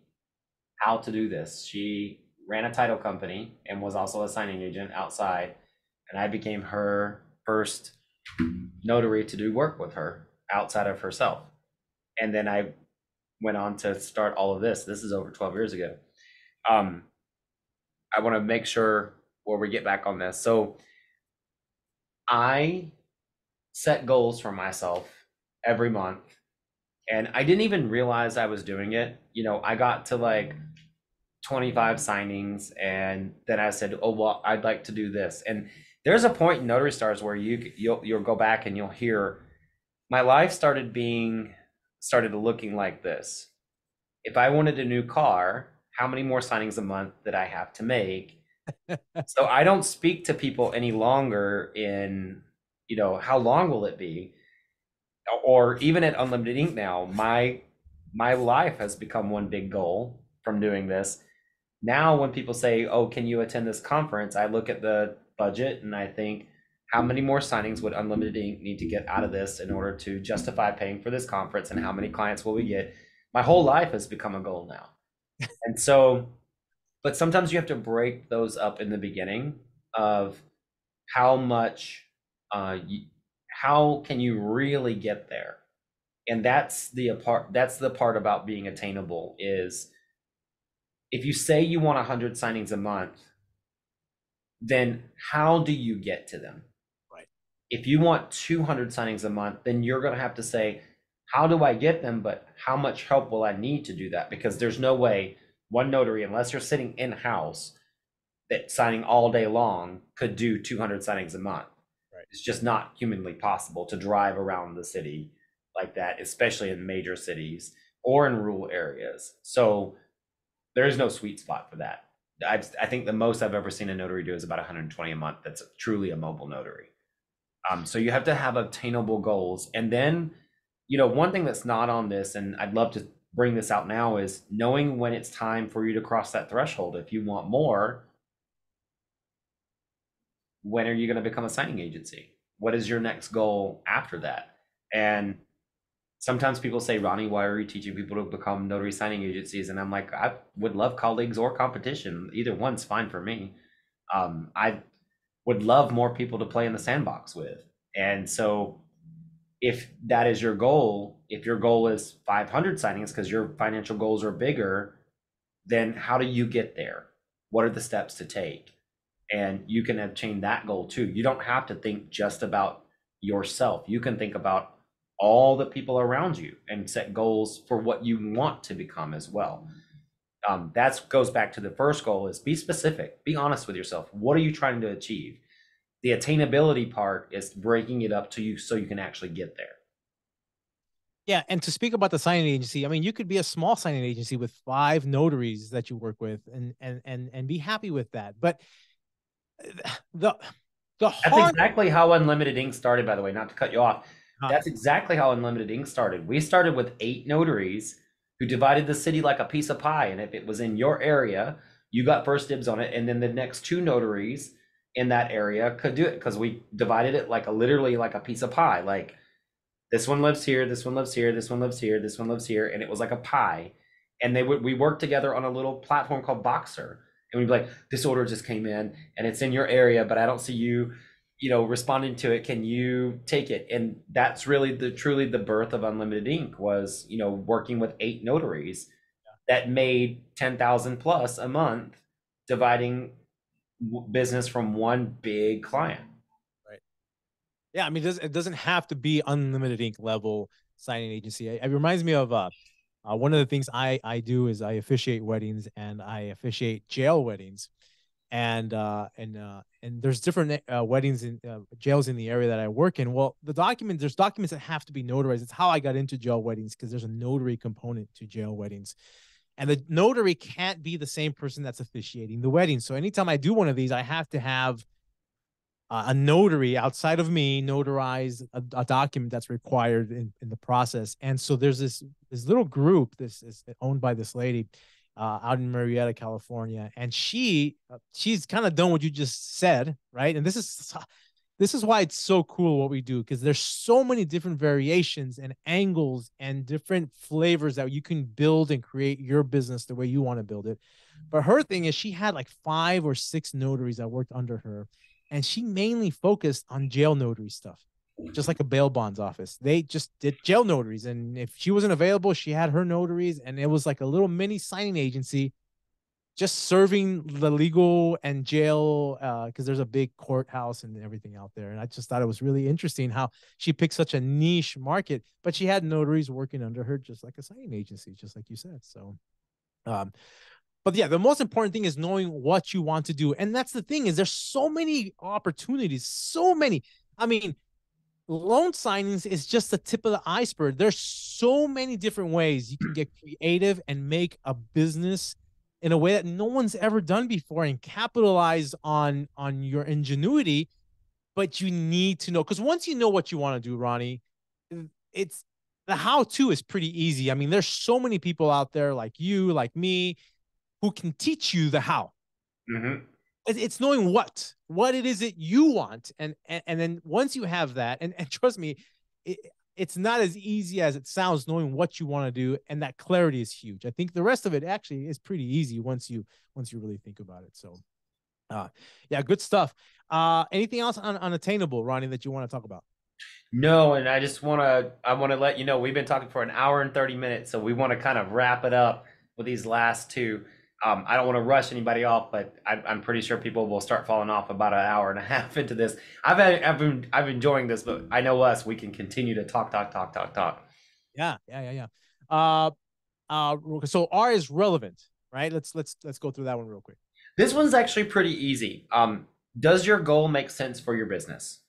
how to do this. She ran a title company and was also a signing agent outside, and I became her first notary to do work with her outside of herself. And then I went on to start all of this. This is over 12 years ago. I want to make sure where we get back on this. So I set goals for myself every month, and I didn't even realize I was doing it. You know, I got to like 25 signings, and then I said, oh, well, I'd like to do this. And there's a point in Notary Stars where you'll go back and you'll hear, my life started looking like this. If I wanted a new car, how many more signings a month did I have to make? So I don't speak to people any longer in, you know, how long will it be? Or even at Unlimited Inc. now, my life has become one big goal from doing this. Now, when people say, oh, can you attend this conference? I look at the budget and I think, How many more signings would Unlimited Inc. need to get out of this in order to justify paying for this conference, and how many clients will we get? My whole life has become a goal now. And so, but sometimes you have to break those up in the beginning of how much, how can you really get there? And that's the part about being attainable is, if you say you want 100 signings a month, then how do you get to them? Right. If you want 200 signings a month, then you're going to have to say, how do I get them? But how much help will I need to do that? Because there's no way one notary, unless you're sitting in house, that signing all day long could do 200 signings a month. Right. It's just not humanly possible to drive around the city like that, especially in major cities or in rural areas. So there is no sweet spot for that. I think the most I've ever seen a notary do is about 120 a month. That's truly a mobile notary. So you have to have obtainable goals. And then, you know, one thing that's not on this, and I'd love to bring this out now, is knowing when it's time for you to cross that threshold. If you want more, when are you going to become a signing agency? What is your next goal after that? And sometimes people say, Ronnie, why are you teaching people to become notary signing agencies? And I'm like, I would love colleagues or competition. Either one's fine for me. I would love more people to play in the sandbox with. And so if that is your goal, if your goal is 500 signings because your financial goals are bigger, then how do you get there? What are the steps to take? And you can obtain that goal too. You don't have to think just about yourself. You can think about all the people around you and set goals for what you want to become as well. That goes back to the first goal, is be specific, be honest with yourself. What are you trying to achieve? The attainability part is breaking it up to you so you can actually get there. Yeah. And to speak about the signing agency, I mean, you could be a small signing agency with 5 notaries that you work with and be happy with that. But that's exactly how Unlimited Inc. started, by the way, not to cut you off. That's exactly how Unlimited Inc. started. We started with 8 notaries who divided the city like a piece of pie. And if it was in your area, you got first dibs on it. And then the next 2 notaries in that area could do it, because we divided it like literally like a piece of pie. Like, this one lives here, this one lives here, this one lives here, this one lives here. And it was like a pie. And we worked together on a little platform called Boxer. And we'd be like, this order just came in and it's in your area, but I don't see you, you know, responding to it. Can you take it? And that's really truly the birth of Unlimited Inc. was, you know, working with 8 notaries that made 10,000 plus a month, dividing business from one big client. Right. Yeah. I mean, it doesn't have to be Unlimited Inc. level signing agency. It reminds me of one of the things I do is I officiate weddings, and I officiate jail weddings. And there's different weddings in jails in the area that I work in. Well, there's documents that have to be notarized. It's how I got into jail weddings, because there's a notary component to jail weddings, and the notary can't be the same person that's officiating the wedding. So anytime I do one of these, I have to have a notary outside of me notarize a document that's required in the process. And so there's this little group. This is owned by this lady out in Marietta, California, and she's kind of done what you just said, right? And this is why it's so cool what we do, because there's so many different variations and angles and different flavors that you can build and create your business the way you want to build it. But her thing is, she had like 5 or 6 notaries that worked under her, and she mainly focused on jail notary stuff, just like a bail bonds office. They just did jail notaries. And if she wasn't available, she had her notaries, and it was like a little mini signing agency just serving the legal and jail, because there's a big courthouse and everything out there. And I just thought it was really interesting how she picked such a niche market, but she had notaries working under her, just like a signing agency, just like you said. So, but yeah, the most important thing is knowing what you want to do. And that's the thing, is there's so many opportunities, so many. I mean, loan signings is just the tip of the iceberg. There's so many different ways you can get creative and make a business in a way that no one's ever done before, and capitalize on your ingenuity. But you need to know, because once you know what you want to do, Ronnie, it's the how-to is pretty easy. I mean, there's so many people out there like you, like me, who can teach you the how. Mm-hmm. It's knowing what it is that you want. And then once you have that, and trust me, it's not as easy as it sounds, knowing what you want to do. And that clarity is huge. I think the rest of it actually is pretty easy once you really think about it. So, yeah, good stuff. Anything else on Attainable, Ronnie, that you want to talk about? No, and I just want to let you know, we've been talking for an hour and 30 minutes. So we want to kind of wrap it up with these last two. I don't want to rush anybody off, but I'm pretty sure people will start falling off about an hour and a half into this. I've enjoying this, but I know us, we can continue to talk. Yeah. So R is relevant, right? Let's go through that one real quick. This one's actually pretty easy. Does your goal make sense for your business?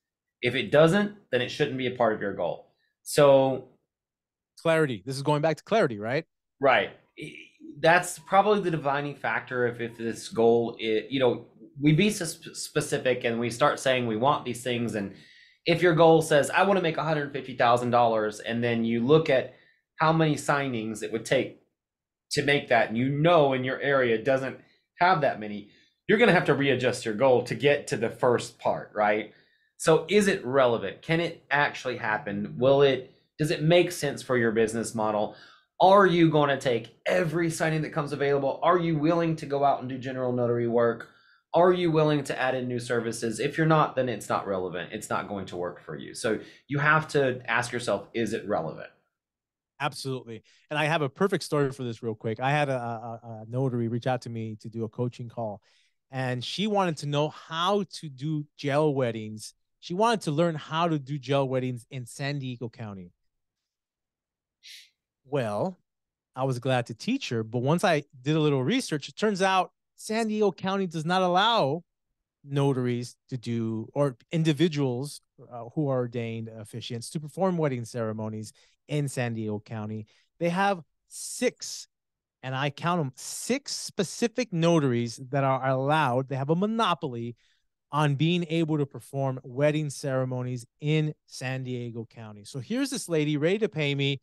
If it doesn't, then it shouldn't be a part of your goal. So clarity. This is going back to clarity, right? Right. That's probably the defining factor if this goal is, you know, we be specific and we start saying we want these things. And if your goal says, I want to make $150,000, and then you look at how many signings it would take to make that, and you know, in your area doesn't have that many, you're going to have to readjust your goal to get to the first part, right? So is it relevant? Can it actually happen? Does it make sense for your business model? Are you going to take every signing that comes available? Are you willing to go out and do general notary work? Are you willing to add in new services? If you're not, then it's not relevant. It's not going to work for you. So you have to ask yourself, is it relevant? Absolutely. And I have a perfect story for this real quick. I had a notary reach out to me to do a coaching call, and she wanted to know how to do jail weddings. She wanted to learn how to do jail weddings in San Diego County. Well, I was glad to teach her, but once I did a little research, it turns out San Diego County does not allow notaries to do, or individuals who are ordained officiants to perform wedding ceremonies in San Diego County. They have 6, and I count them, 6 specific notaries that are allowed. They have a monopoly on being able to perform wedding ceremonies in San Diego County. So here's this lady ready to pay me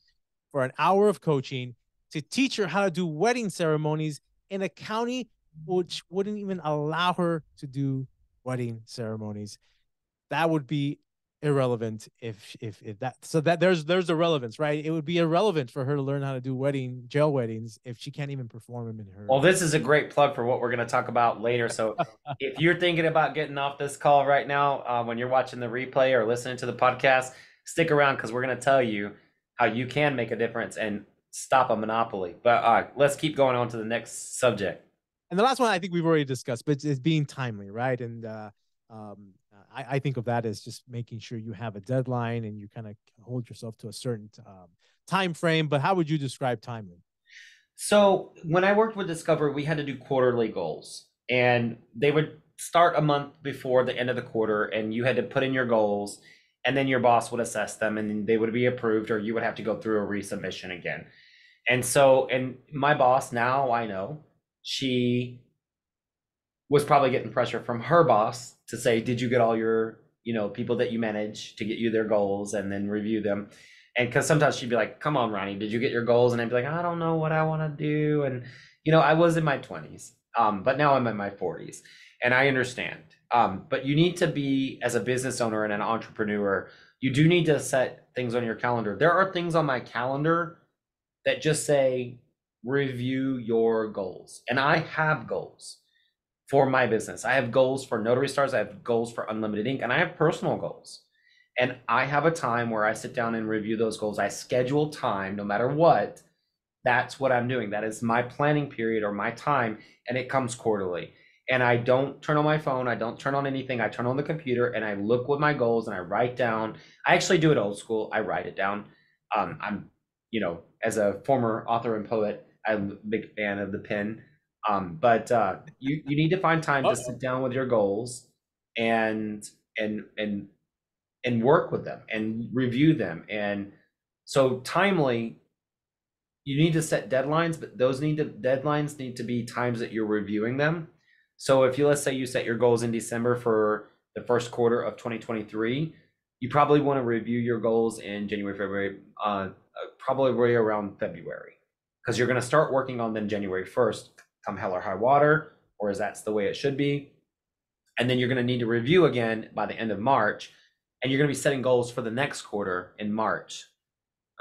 for an hour of coaching to teach her how to do wedding ceremonies in a county which wouldn't even allow her to do wedding ceremonies. That would be irrelevant if that, so that there's the relevance, right? It would be irrelevant for her to learn how to do jail weddings if she can't even perform them in her. Well, this is a great plug for what we're going to talk about later. So if you're thinking about getting off this call right now, when you're watching the replay or listening to the podcast, stick around, because we're going to tell you how you can make a difference and stop a monopoly. But let's keep going on to the next subject. And the last one I think we've already discussed, but it's being timely, right? And I think of that as just making sure you have a deadline and you kind of hold yourself to a certain time frame. But how would you describe timely? So when I worked with Discover, we had to do quarterly goals, and they would start a month before the end of the quarter, and you had to put in your goals. And then your boss would assess them, and then they would be approved, or you would have to go through a resubmission again. And my boss, now I know, she was probably getting pressure from her boss to say, did you get all your, people that you manage to get you their goals and then review them? And 'cause sometimes she'd be like, come on, Ronnie, did you get your goals? And I'd be like, I don't know what I want to do. And, I was in my 20s, but now I'm in my 40s, and I understand. But you need to be, as a business owner and an entrepreneur, you do need to set things on your calendar. There are things on my calendar that just say, review your goals. And I have goals for my business. I have goals for Notary Stars. I have goals for Unlimited Inc. And I have personal goals. And I have a time where I sit down and review those goals. I schedule time no matter what. That's what I'm doing. That is my planning period, or my time. And it comes quarterly. And I don't turn on my phone. I don't turn on anything. I turn on the computer, and I look with my goals, and I write down. I actually do it old school. I write it down. I'm, as a former author and poet, I'm a big fan of the pen. But you need to find time to sit down with your goals and work with them and review them. And so timely, you need to set deadlines, but deadlines need to be times that you're reviewing them. So if let's say you set your goals in December for the first quarter of 2023, you probably want to review your goals in January, February, probably right around February, because you're going to start working on them January 1st, come hell or high water, or as that's the way it should be. And then you're going to need to review again by the end of March. And you're going to be setting goals for the next quarter in March.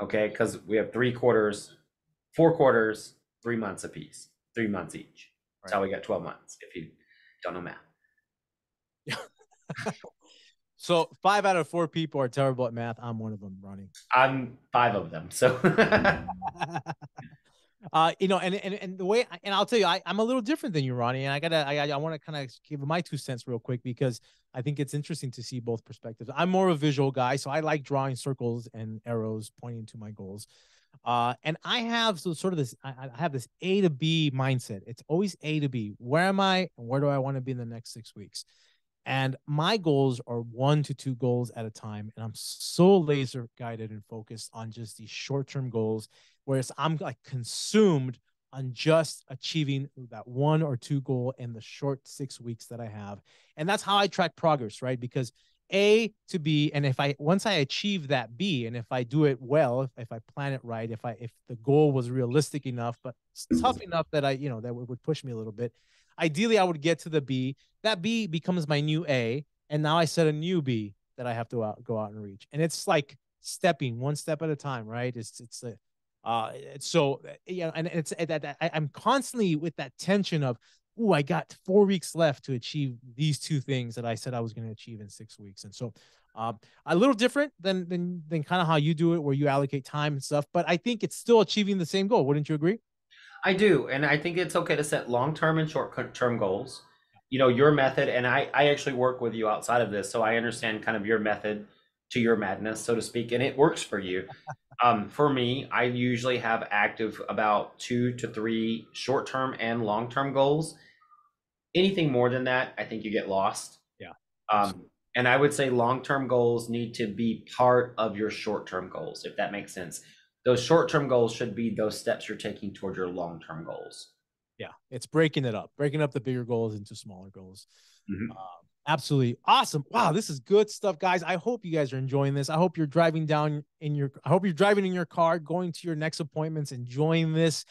Okay, because we have 4 quarters, 3 months apiece, 3 months each. That's how we got 12 months, if you don't know math. So 5 out of 4 people are terrible at math. I'm one of them, Ronnie. I'm 5 of them. So, you know, and the way, and I'll tell you, I'm a little different than you, Ronnie. And I want to kind of give my 2 cents real quick, because I think it's interesting to see both perspectives. I'm more of a visual guy, so I like drawing circles and arrows pointing to my goals. And I have sort of this A to B mindset. It's always A to B. Where am I? And where do I want to be in the next 6 weeks? And my goals are 1 to 2 goals at a time. And I'm so laser guided and focused on just these short-term goals, whereas I'm like consumed on just achieving that 1 or 2 goal in the short 6 weeks that I have. And that's how I track progress, right? Because A to B, and once I achieve that B, and if I do it well, if I plan it right, if the goal was realistic enough, but tough enough that I, you know, that would push me a little bit. Ideally, I would get to the B. That B becomes my new A, and now I set a new B that I have to go out and reach. And it's like stepping one step at a time, right? So yeah, and it's that I'm constantly with that tension of, oh, I got 4 weeks left to achieve these 2 things that I said I was going to achieve in 6 weeks. And so, a little different than kind of how you do it, where you allocate time and stuff. But I think it's still achieving the same goal. Wouldn't you agree? I do. And I think it's okay to set long-term and short-term goals, you know, your method. And I actually work with you outside of this. So I understand kind of your method to your madness, so to speak, and it works for you. For me, I usually have active about 2 to 3 short-term and long-term goals. Anything more than that, I think you get lost. Yeah. And I would say long-term goals need to be part of your short-term goals, if that makes sense. Those short-term goals should be those steps you're taking toward your long-term goals. Yeah, it's breaking up the bigger goals into smaller goals. Mm-hmm. Absolutely awesome. Wow, this is good stuff, guys. I hope you guys are enjoying this. I hope you're driving in your car, going to your next appointments, enjoying this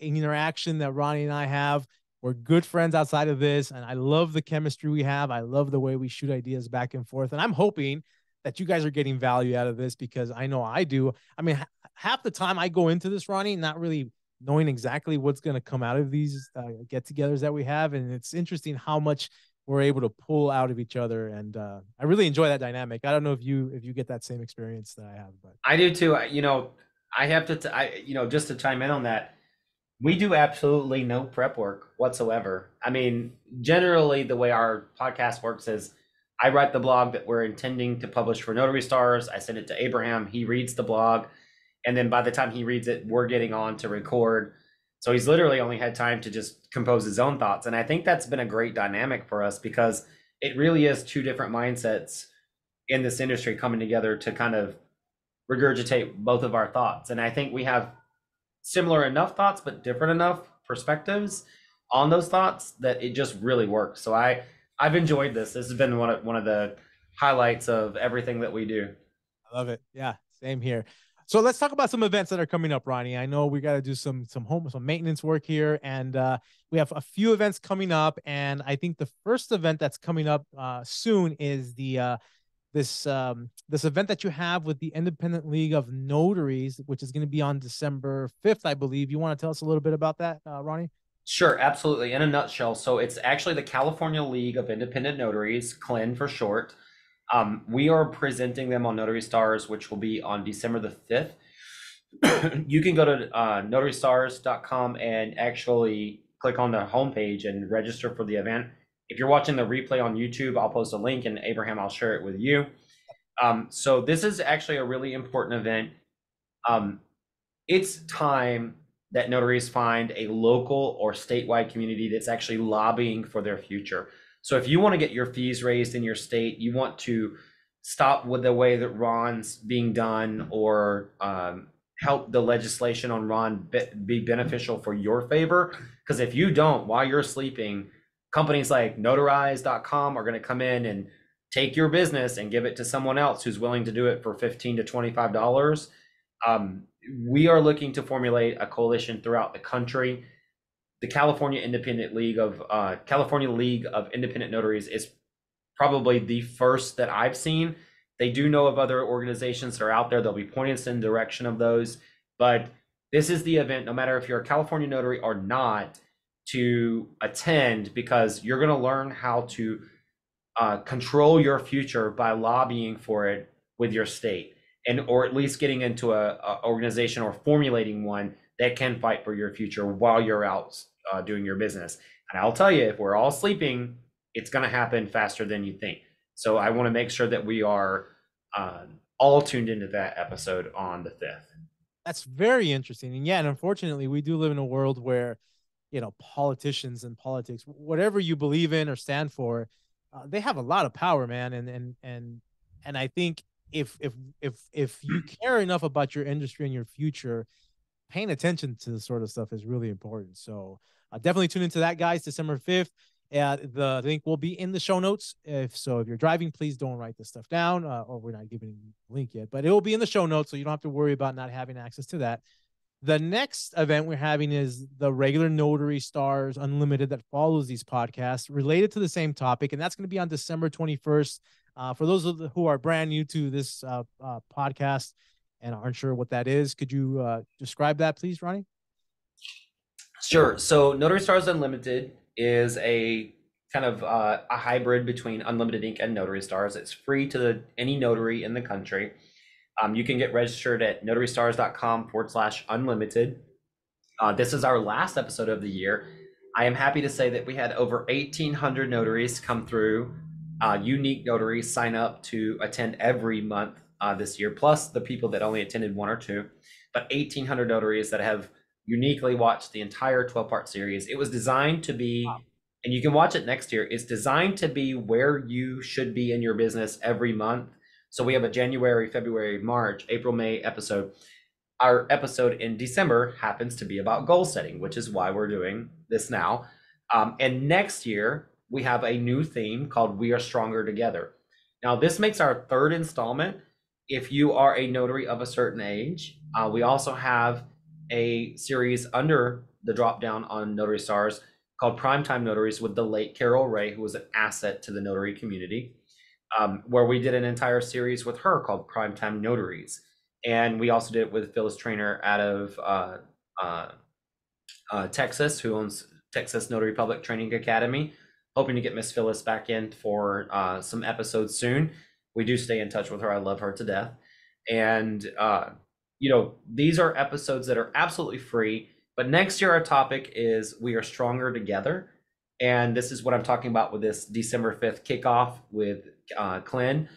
interaction that Ronnie and I have. We're good friends outside of this, and I love the chemistry we have. I love the way we shoot ideas back and forth, and I'm hoping that you guys are getting value out of this, because I know I do. I mean, half the time I go into this, Ronnie, not really knowing exactly what's going to come out of these get-togethers that we have. And it's interesting how much we're able to pull out of each other. And I really enjoy that dynamic. I don't know if you get that same experience that I have. But I do too. Just to chime in on that, we do absolutely no prep work whatsoever. I mean, generally the way our podcast works is, I write the blog that we're intending to publish for Notary Stars. I send it to Abraham. He reads the blog. And then by the time he reads it, we're getting on to record. So he's literally only had time to just compose his own thoughts. And I think that's been a great dynamic for us, because it really is 2 different mindsets in this industry coming together to kind of regurgitate both of our thoughts. And I think we have similar enough thoughts, but different enough perspectives on those thoughts that it just really works. So I've enjoyed this. This has been one of the highlights of everything that we do. I love it. Yeah, same here. So let's talk about some events that are coming up, Ronnie. I know we got to do some maintenance work here, and we have a few events coming up. And I think the first event that's coming up soon is this event that you have with the Independent League of Notaries, which is going to be on December 5th, I believe. You want to tell us a little bit about that, Ronnie? Sure, absolutely. In a nutshell, so it's actually the California League of Independent Notaries, CLIN for short. We are presenting them on Notary Stars, which will be on December the 5th. You can go to notarystars.com and actually click on the homepage and register for the event. If you're watching the replay on YouTube, I'll post a link, and Abraham, I'll share it with you. So this is actually a really important event. It's time that notaries find a local or statewide community that's actually lobbying for their future. So if you want to get your fees raised in your state, you want to stop with the way that RON's being done, or help the legislation on RON be beneficial for your favor. Because if you don't, while you're sleeping, companies like notarize.com are going to come in and take your business and give it to someone else who's willing to do it for $15 to $25. We are looking to formulate a coalition throughout the country the California League of Independent Notaries is probably the first that I've seen. They do know of other organizations that are out there. They'll be pointing us in the direction of those. But this is the event, no matter if you're a California notary or not, to attend, because you're going to learn how to control your future by lobbying for it with your state, and or at least getting into a organization or formulating one that can fight for your future while you're out doing your business. And I'll tell you, if we're all sleeping, it's going to happen faster than you think. So I want to make sure that we are all tuned into that episode on the 5th. That's very interesting. And yeah, and unfortunately, we do live in a world where, you know, politicians and politics, whatever you believe in or stand for, they have a lot of power, man. And I think if you care enough about your industry and your future, paying attention to this sort of stuff is really important. So definitely tune into that, guys. December 5th. The link will be in the show notes. If you're driving, please don't write this stuff down, or we're not giving a link yet, but it will be in the show notes, so you don't have to worry about not having access to that. The next event we're having is the regular Notary Stars Unlimited that follows these podcasts related to the same topic, and that's going to be on December 21st. For those of who are brand new to this podcast and aren't sure what that is, could you describe that, please, Ronnie? Sure. So Notary Stars Unlimited is a kind of a hybrid between Unlimited Inc. and Notary Stars. It's free to any notary in the country. You can get registered at notarystars.com/unlimited. This is our last episode of the year. I am happy to say that we had over 1,800 notaries come through, unique notaries sign up to attend every month this year, plus the people that only attended one or two, but 1,800 notaries that have uniquely watched the entire 12-part series. It was designed to be, and you can watch it next year, it's designed to be where you should be in your business every month. So we have a January, February, March, April, May episode. Our episode in December happens to be about goal setting, which is why we're doing this now. And next year, we have a new theme called We Are Stronger Together. Now, this makes our third installment. If you are a notary of a certain age, we also have a series under the drop down on Notary Stars called Primetime Notaries with the late Carol Ray, who was an asset to the notary community, where we did an entire series with her called Primetime Notaries. And we also did it with Phyllis Trainer out of Texas, who owns Texas Notary Public Training Academy, hoping to get Miss Phyllis back in for some episodes soon. We do stay in touch with her. I love her to death. And you know, these are episodes that are absolutely free, but next year our topic is We Are Stronger Together. And this is what I'm talking about with this December 5th kickoff with Glenn.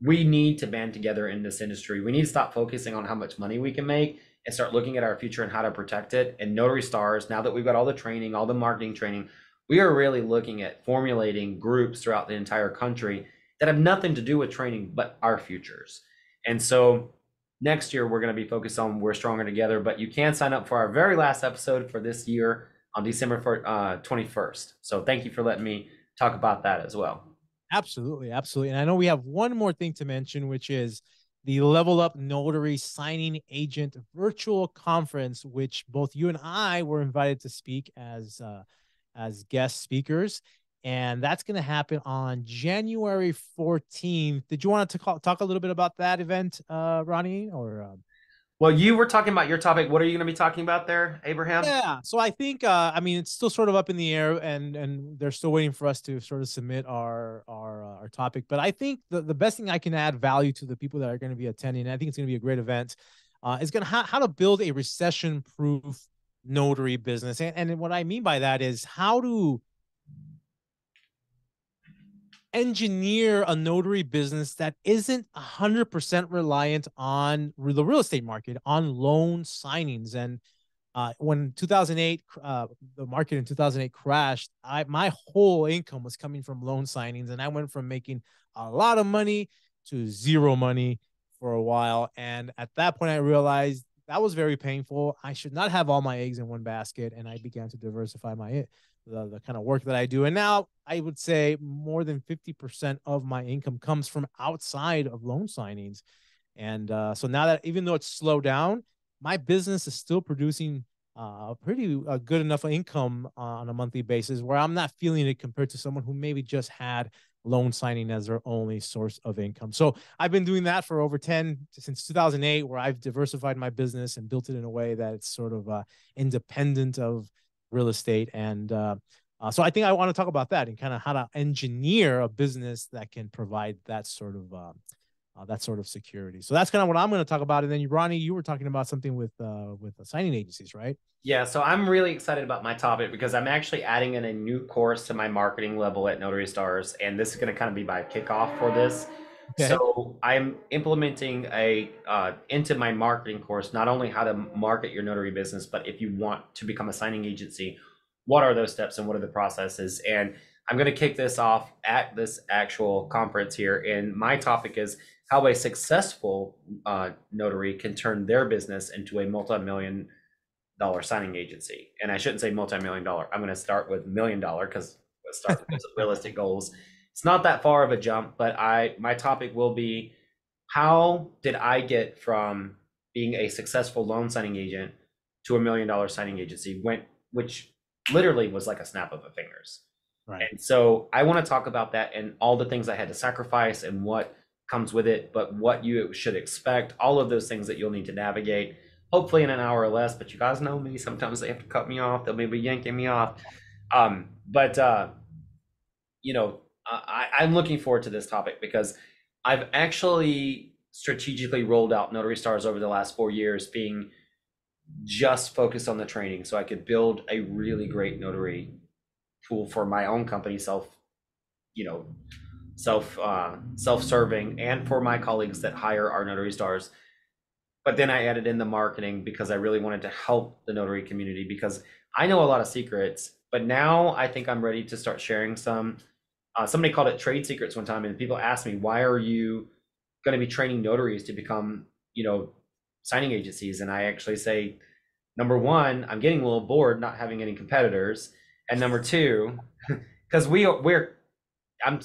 We need to band together in this industry. We need to stop focusing on how much money we can make and start looking at our future and how to protect it. And Notary Stars, now that we've got all the training, all the marketing training, we are really looking at formulating groups throughout the entire country that have nothing to do with training but our futures. And so next year, we're going to be focused on We're Stronger Together, but you can sign up for our very last episode for this year on December 21st. So thank you for letting me talk about that as well. Absolutely. Absolutely. And I know we have one more thing to mention, which is the Level Up Notary Signing Agent Virtual Conference, which both you and I were invited to speak as guest speakers. And that's going to happen on January 14th. Did you want to talk a little bit about that event, Ronnie? Or well, you were talking about your topic. What are you going to be talking about there, Abraham? Yeah. So I think, I mean, it's still sort of up in the air, and they're still waiting for us to sort of submit our topic. But I think the best thing I can add value to the people that are going to be attending, and I think it's going to be a great event, is going to how to build a recession-proof notary business. And what I mean by that is how to engineer a notary business that isn't 100% reliant on the real estate market, on loan signings. And when 2008, the market in 2008 crashed, my whole income was coming from loan signings. And I went from making a lot of money to zero money for a while. And at that point, I realized that was very painful. I should not have all my eggs in one basket. And I began to diversify the kind of work that I do. And now I would say more than 50% of my income comes from outside of loan signings. And so now that, even though it's slowed down, my business is still producing a good enough income on a monthly basis where I'm not feeling it compared to someone who maybe just had loan signing as their only source of income. So I've been doing that for over since 2008, where I've diversified my business and built it in a way that it's sort of independent of real estate. And so I think I want to talk about that and kind of how to engineer a business that can provide that sort of security. So that's kind of what I'm going to talk about. And then you, Ronnie, you were talking about something with signing agencies, right? Yeah. So I'm really excited about my topic because I'm actually adding in a new course to my marketing level at Notary Stars. And this is going to kind of be my kickoff for this. Okay. So I'm implementing into my marketing course, not only how to market your notary business, but if you want to become a signing agency, what are those steps and what are the processes? And I'm going to kick this off at this actual conference here. And my topic is how a successful notary can turn their business into a multi-million-dollar signing agency. And I shouldn't say multi-million-dollar. I'm going to start with $1 million because let's start with realistic goals. It's not that far of a jump, but my topic will be, how did I get from being a successful loan signing agent to $1 million signing agency, which literally was like a snap of the fingers. Right. And so I want to talk about that and all the things I had to sacrifice and what comes with it, but what you should expect, all of those things that you'll need to navigate, hopefully in an hour or less. But you guys know me, sometimes they have to cut me off, they'll maybe yanking me off. I'm looking forward to this topic because I've actually strategically rolled out Notary Stars over the last 4 years being just focused on the training so I could build a really great notary tool for my own company, self-serving, and for my colleagues that hire our Notary Stars. But then I added in the marketing because I really wanted to help the notary community because I know a lot of secrets, but now I think I'm ready to start sharing some. Somebody called it trade secrets one time, and people asked me, why are you going to be training notaries to become, signing agencies? And I actually say, number one, I'm getting a little bored not having any competitors. And number two, because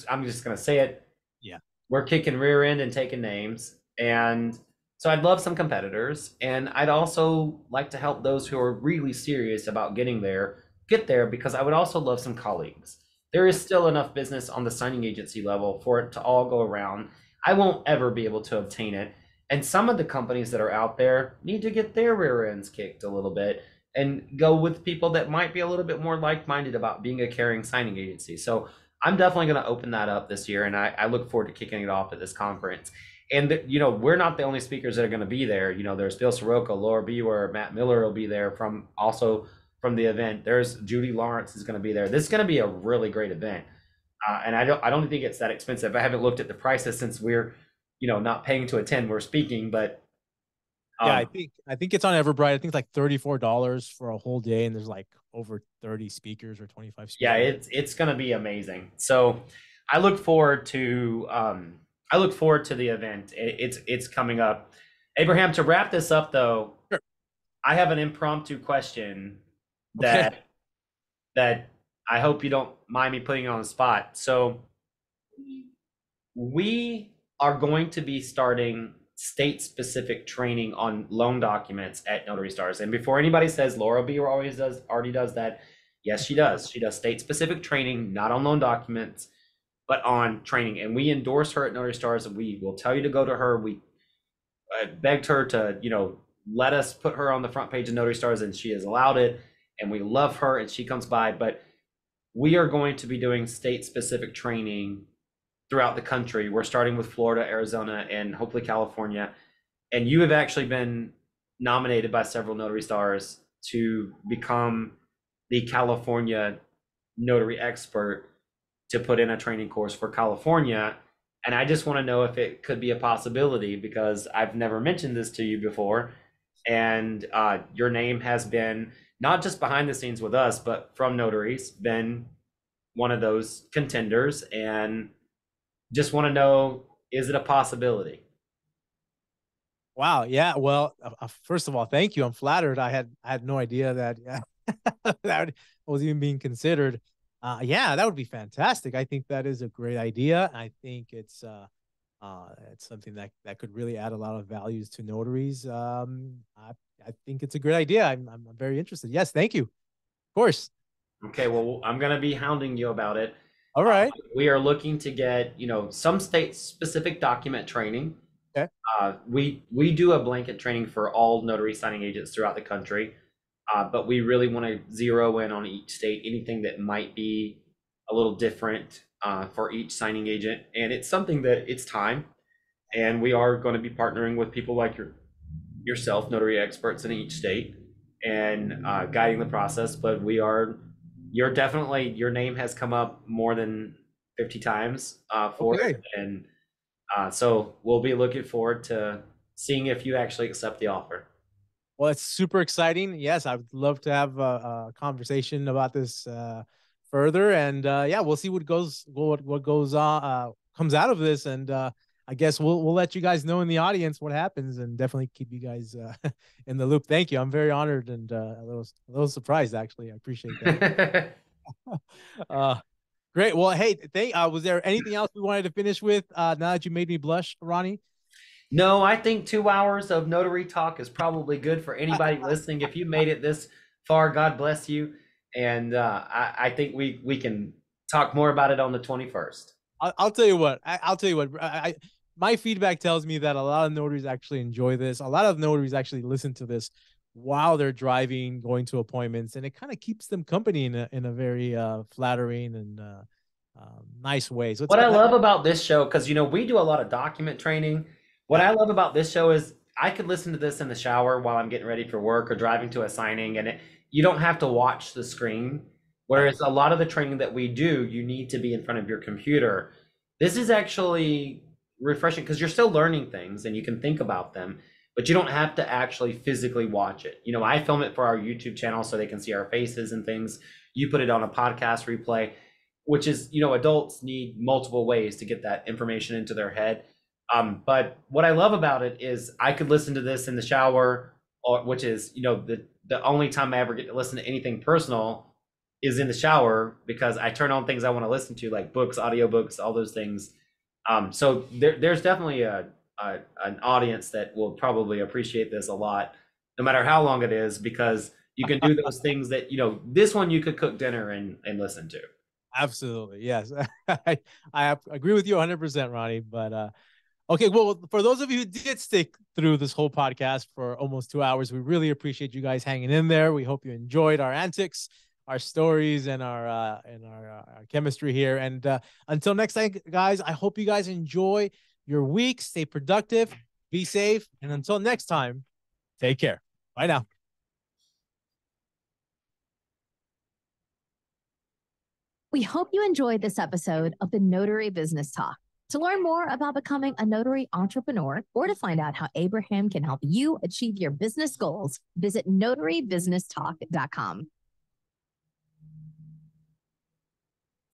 I'm just going to say it. Yeah. We're kicking rear end and taking names. And so I'd love some competitors. And I'd also like to help those who are really serious about getting there, get there, because I would also love some colleagues. There is still enough business on the signing agency level for it to all go around. I won't ever be able to obtain it. And some of the companies that are out there need to get their rear ends kicked a little bit and go with people that might be a little bit more like-minded about being a caring signing agency. So I'm definitely going to open that up this year, and I look forward to kicking it off at this conference. And we're not the only speakers that are going to be there. There's Bill Soroka, Laura Bewer, Matt Miller will be there from the event. There's Judy Lawrence is going to be there. This is going to be a really great event, and I don't think it's that expensive. I haven't looked at the prices since we're not paying to attend. We're speaking, but yeah, I think it's on Everbright. I think it's like $34 for a whole day, and there's like over 30 speakers or 25 speakers. Yeah, it's going to be amazing. So I look forward to the event. It's coming up. Abraham, to wrap this up though, sure. I have an impromptu question that that I hope you don't mind me putting on the spot. So we are going to be starting state-specific training on loan documents at Notary Stars. And before anybody says Laura Bewer already does that, yes, she does. She does state-specific training, not on loan documents, but on training. And we endorse her at Notary Stars, and we will tell you to go to her. We begged her to, let us put her on the front page of Notary Stars, and she has allowed it. And we love her, and she comes by. But we are going to be doing state-specific training throughout the country. We're starting with Florida, Arizona, and hopefully California. And you have actually been nominated by several Notary Stars to become the California notary expert to put in a training course for California. And I just want to know if it could be a possibility because I've never mentioned this to you before. And your name has been, not just behind the scenes with us, but from notaries, been one of those contenders. And just want to know, is it a possibility? Wow. Yeah. Well, first of all, thank you. I'm flattered. I had no idea that that was even being considered. Yeah, that would be fantastic. I think that is a great idea. I think it's something that could really add a lot of values to notaries. I think it's a great idea. I'm very interested. Yes, thank you. Of course. Okay, well, I'm going to be hounding you about it. All right. We are looking to get, you know, some state-specific document training. Okay. We do a blanket training for all notary signing agents throughout the country, but we really want to zero in on each state, anything that might be a little different for each signing agent. And it's something that it's time. And we are going to be partnering with people like yourself, notary experts in each state, and guiding the process. But we are, you're definitely, your name has come up more than 50 times for okay. it. And so we'll be looking forward to seeing if you actually accept the offer. Well, it's super exciting. Yes, I would love to have a conversation about this further. And yeah, we'll see what comes out of this. And I guess we'll let you guys know in the audience what happens, and definitely keep you guys in the loop. Thank you. I'm very honored and a little surprised, actually. I appreciate that. Great. Well, hey, was there anything else we wanted to finish with now that you made me blush, Ronnie? No, I think 2 hours of notary talk is probably good for anybody listening. If you made it this far, God bless you. And I think we can talk more about it on the 21st. I'll tell you what. My feedback tells me that a lot of notaries actually enjoy this. A lot of notaries actually listen to this while they're driving, going to appointments, and it kind of keeps them company in a very flattering and nice way. So what I love about this show, because you know we do a lot of document training. What I love about this show is I could listen to this in the shower while I'm getting ready for work or driving to a signing, and you don't have to watch the screen. Whereas a lot of the training that we do, you need to be in front of your computer. This is actually refreshing because you're still learning things and you can think about them, but you don't have to actually physically watch it. You know, I film it for our YouTube channel so they can see our faces and things. You put it on a podcast replay, which is, you know, adults need multiple ways to get that information into their head. But what I love about it is I could listen to this in the shower, which is, you know, the only time I ever get to listen to anything personal is in the shower, because I turn on things I want to listen to, like books, audiobooks, all those things. So there's definitely an audience that will probably appreciate this a lot, no matter how long it is, because you can do those things that, you know, this one you could cook dinner and listen to. Absolutely. Yes. I agree with you 100%, Ronnie, but, okay, well, for those of you who did stick through this whole podcast for almost 2 hours, we really appreciate you guys hanging in there. We hope you enjoyed our antics, our stories, and our chemistry here. And until next time, guys, I hope you guys enjoy your week. Stay productive, be safe, and until next time, take care. Bye now. We hope you enjoyed this episode of the Notary Business Talk. To learn more about becoming a notary entrepreneur or to find out how Abraham can help you achieve your business goals, visit notarybusinesstalk.com.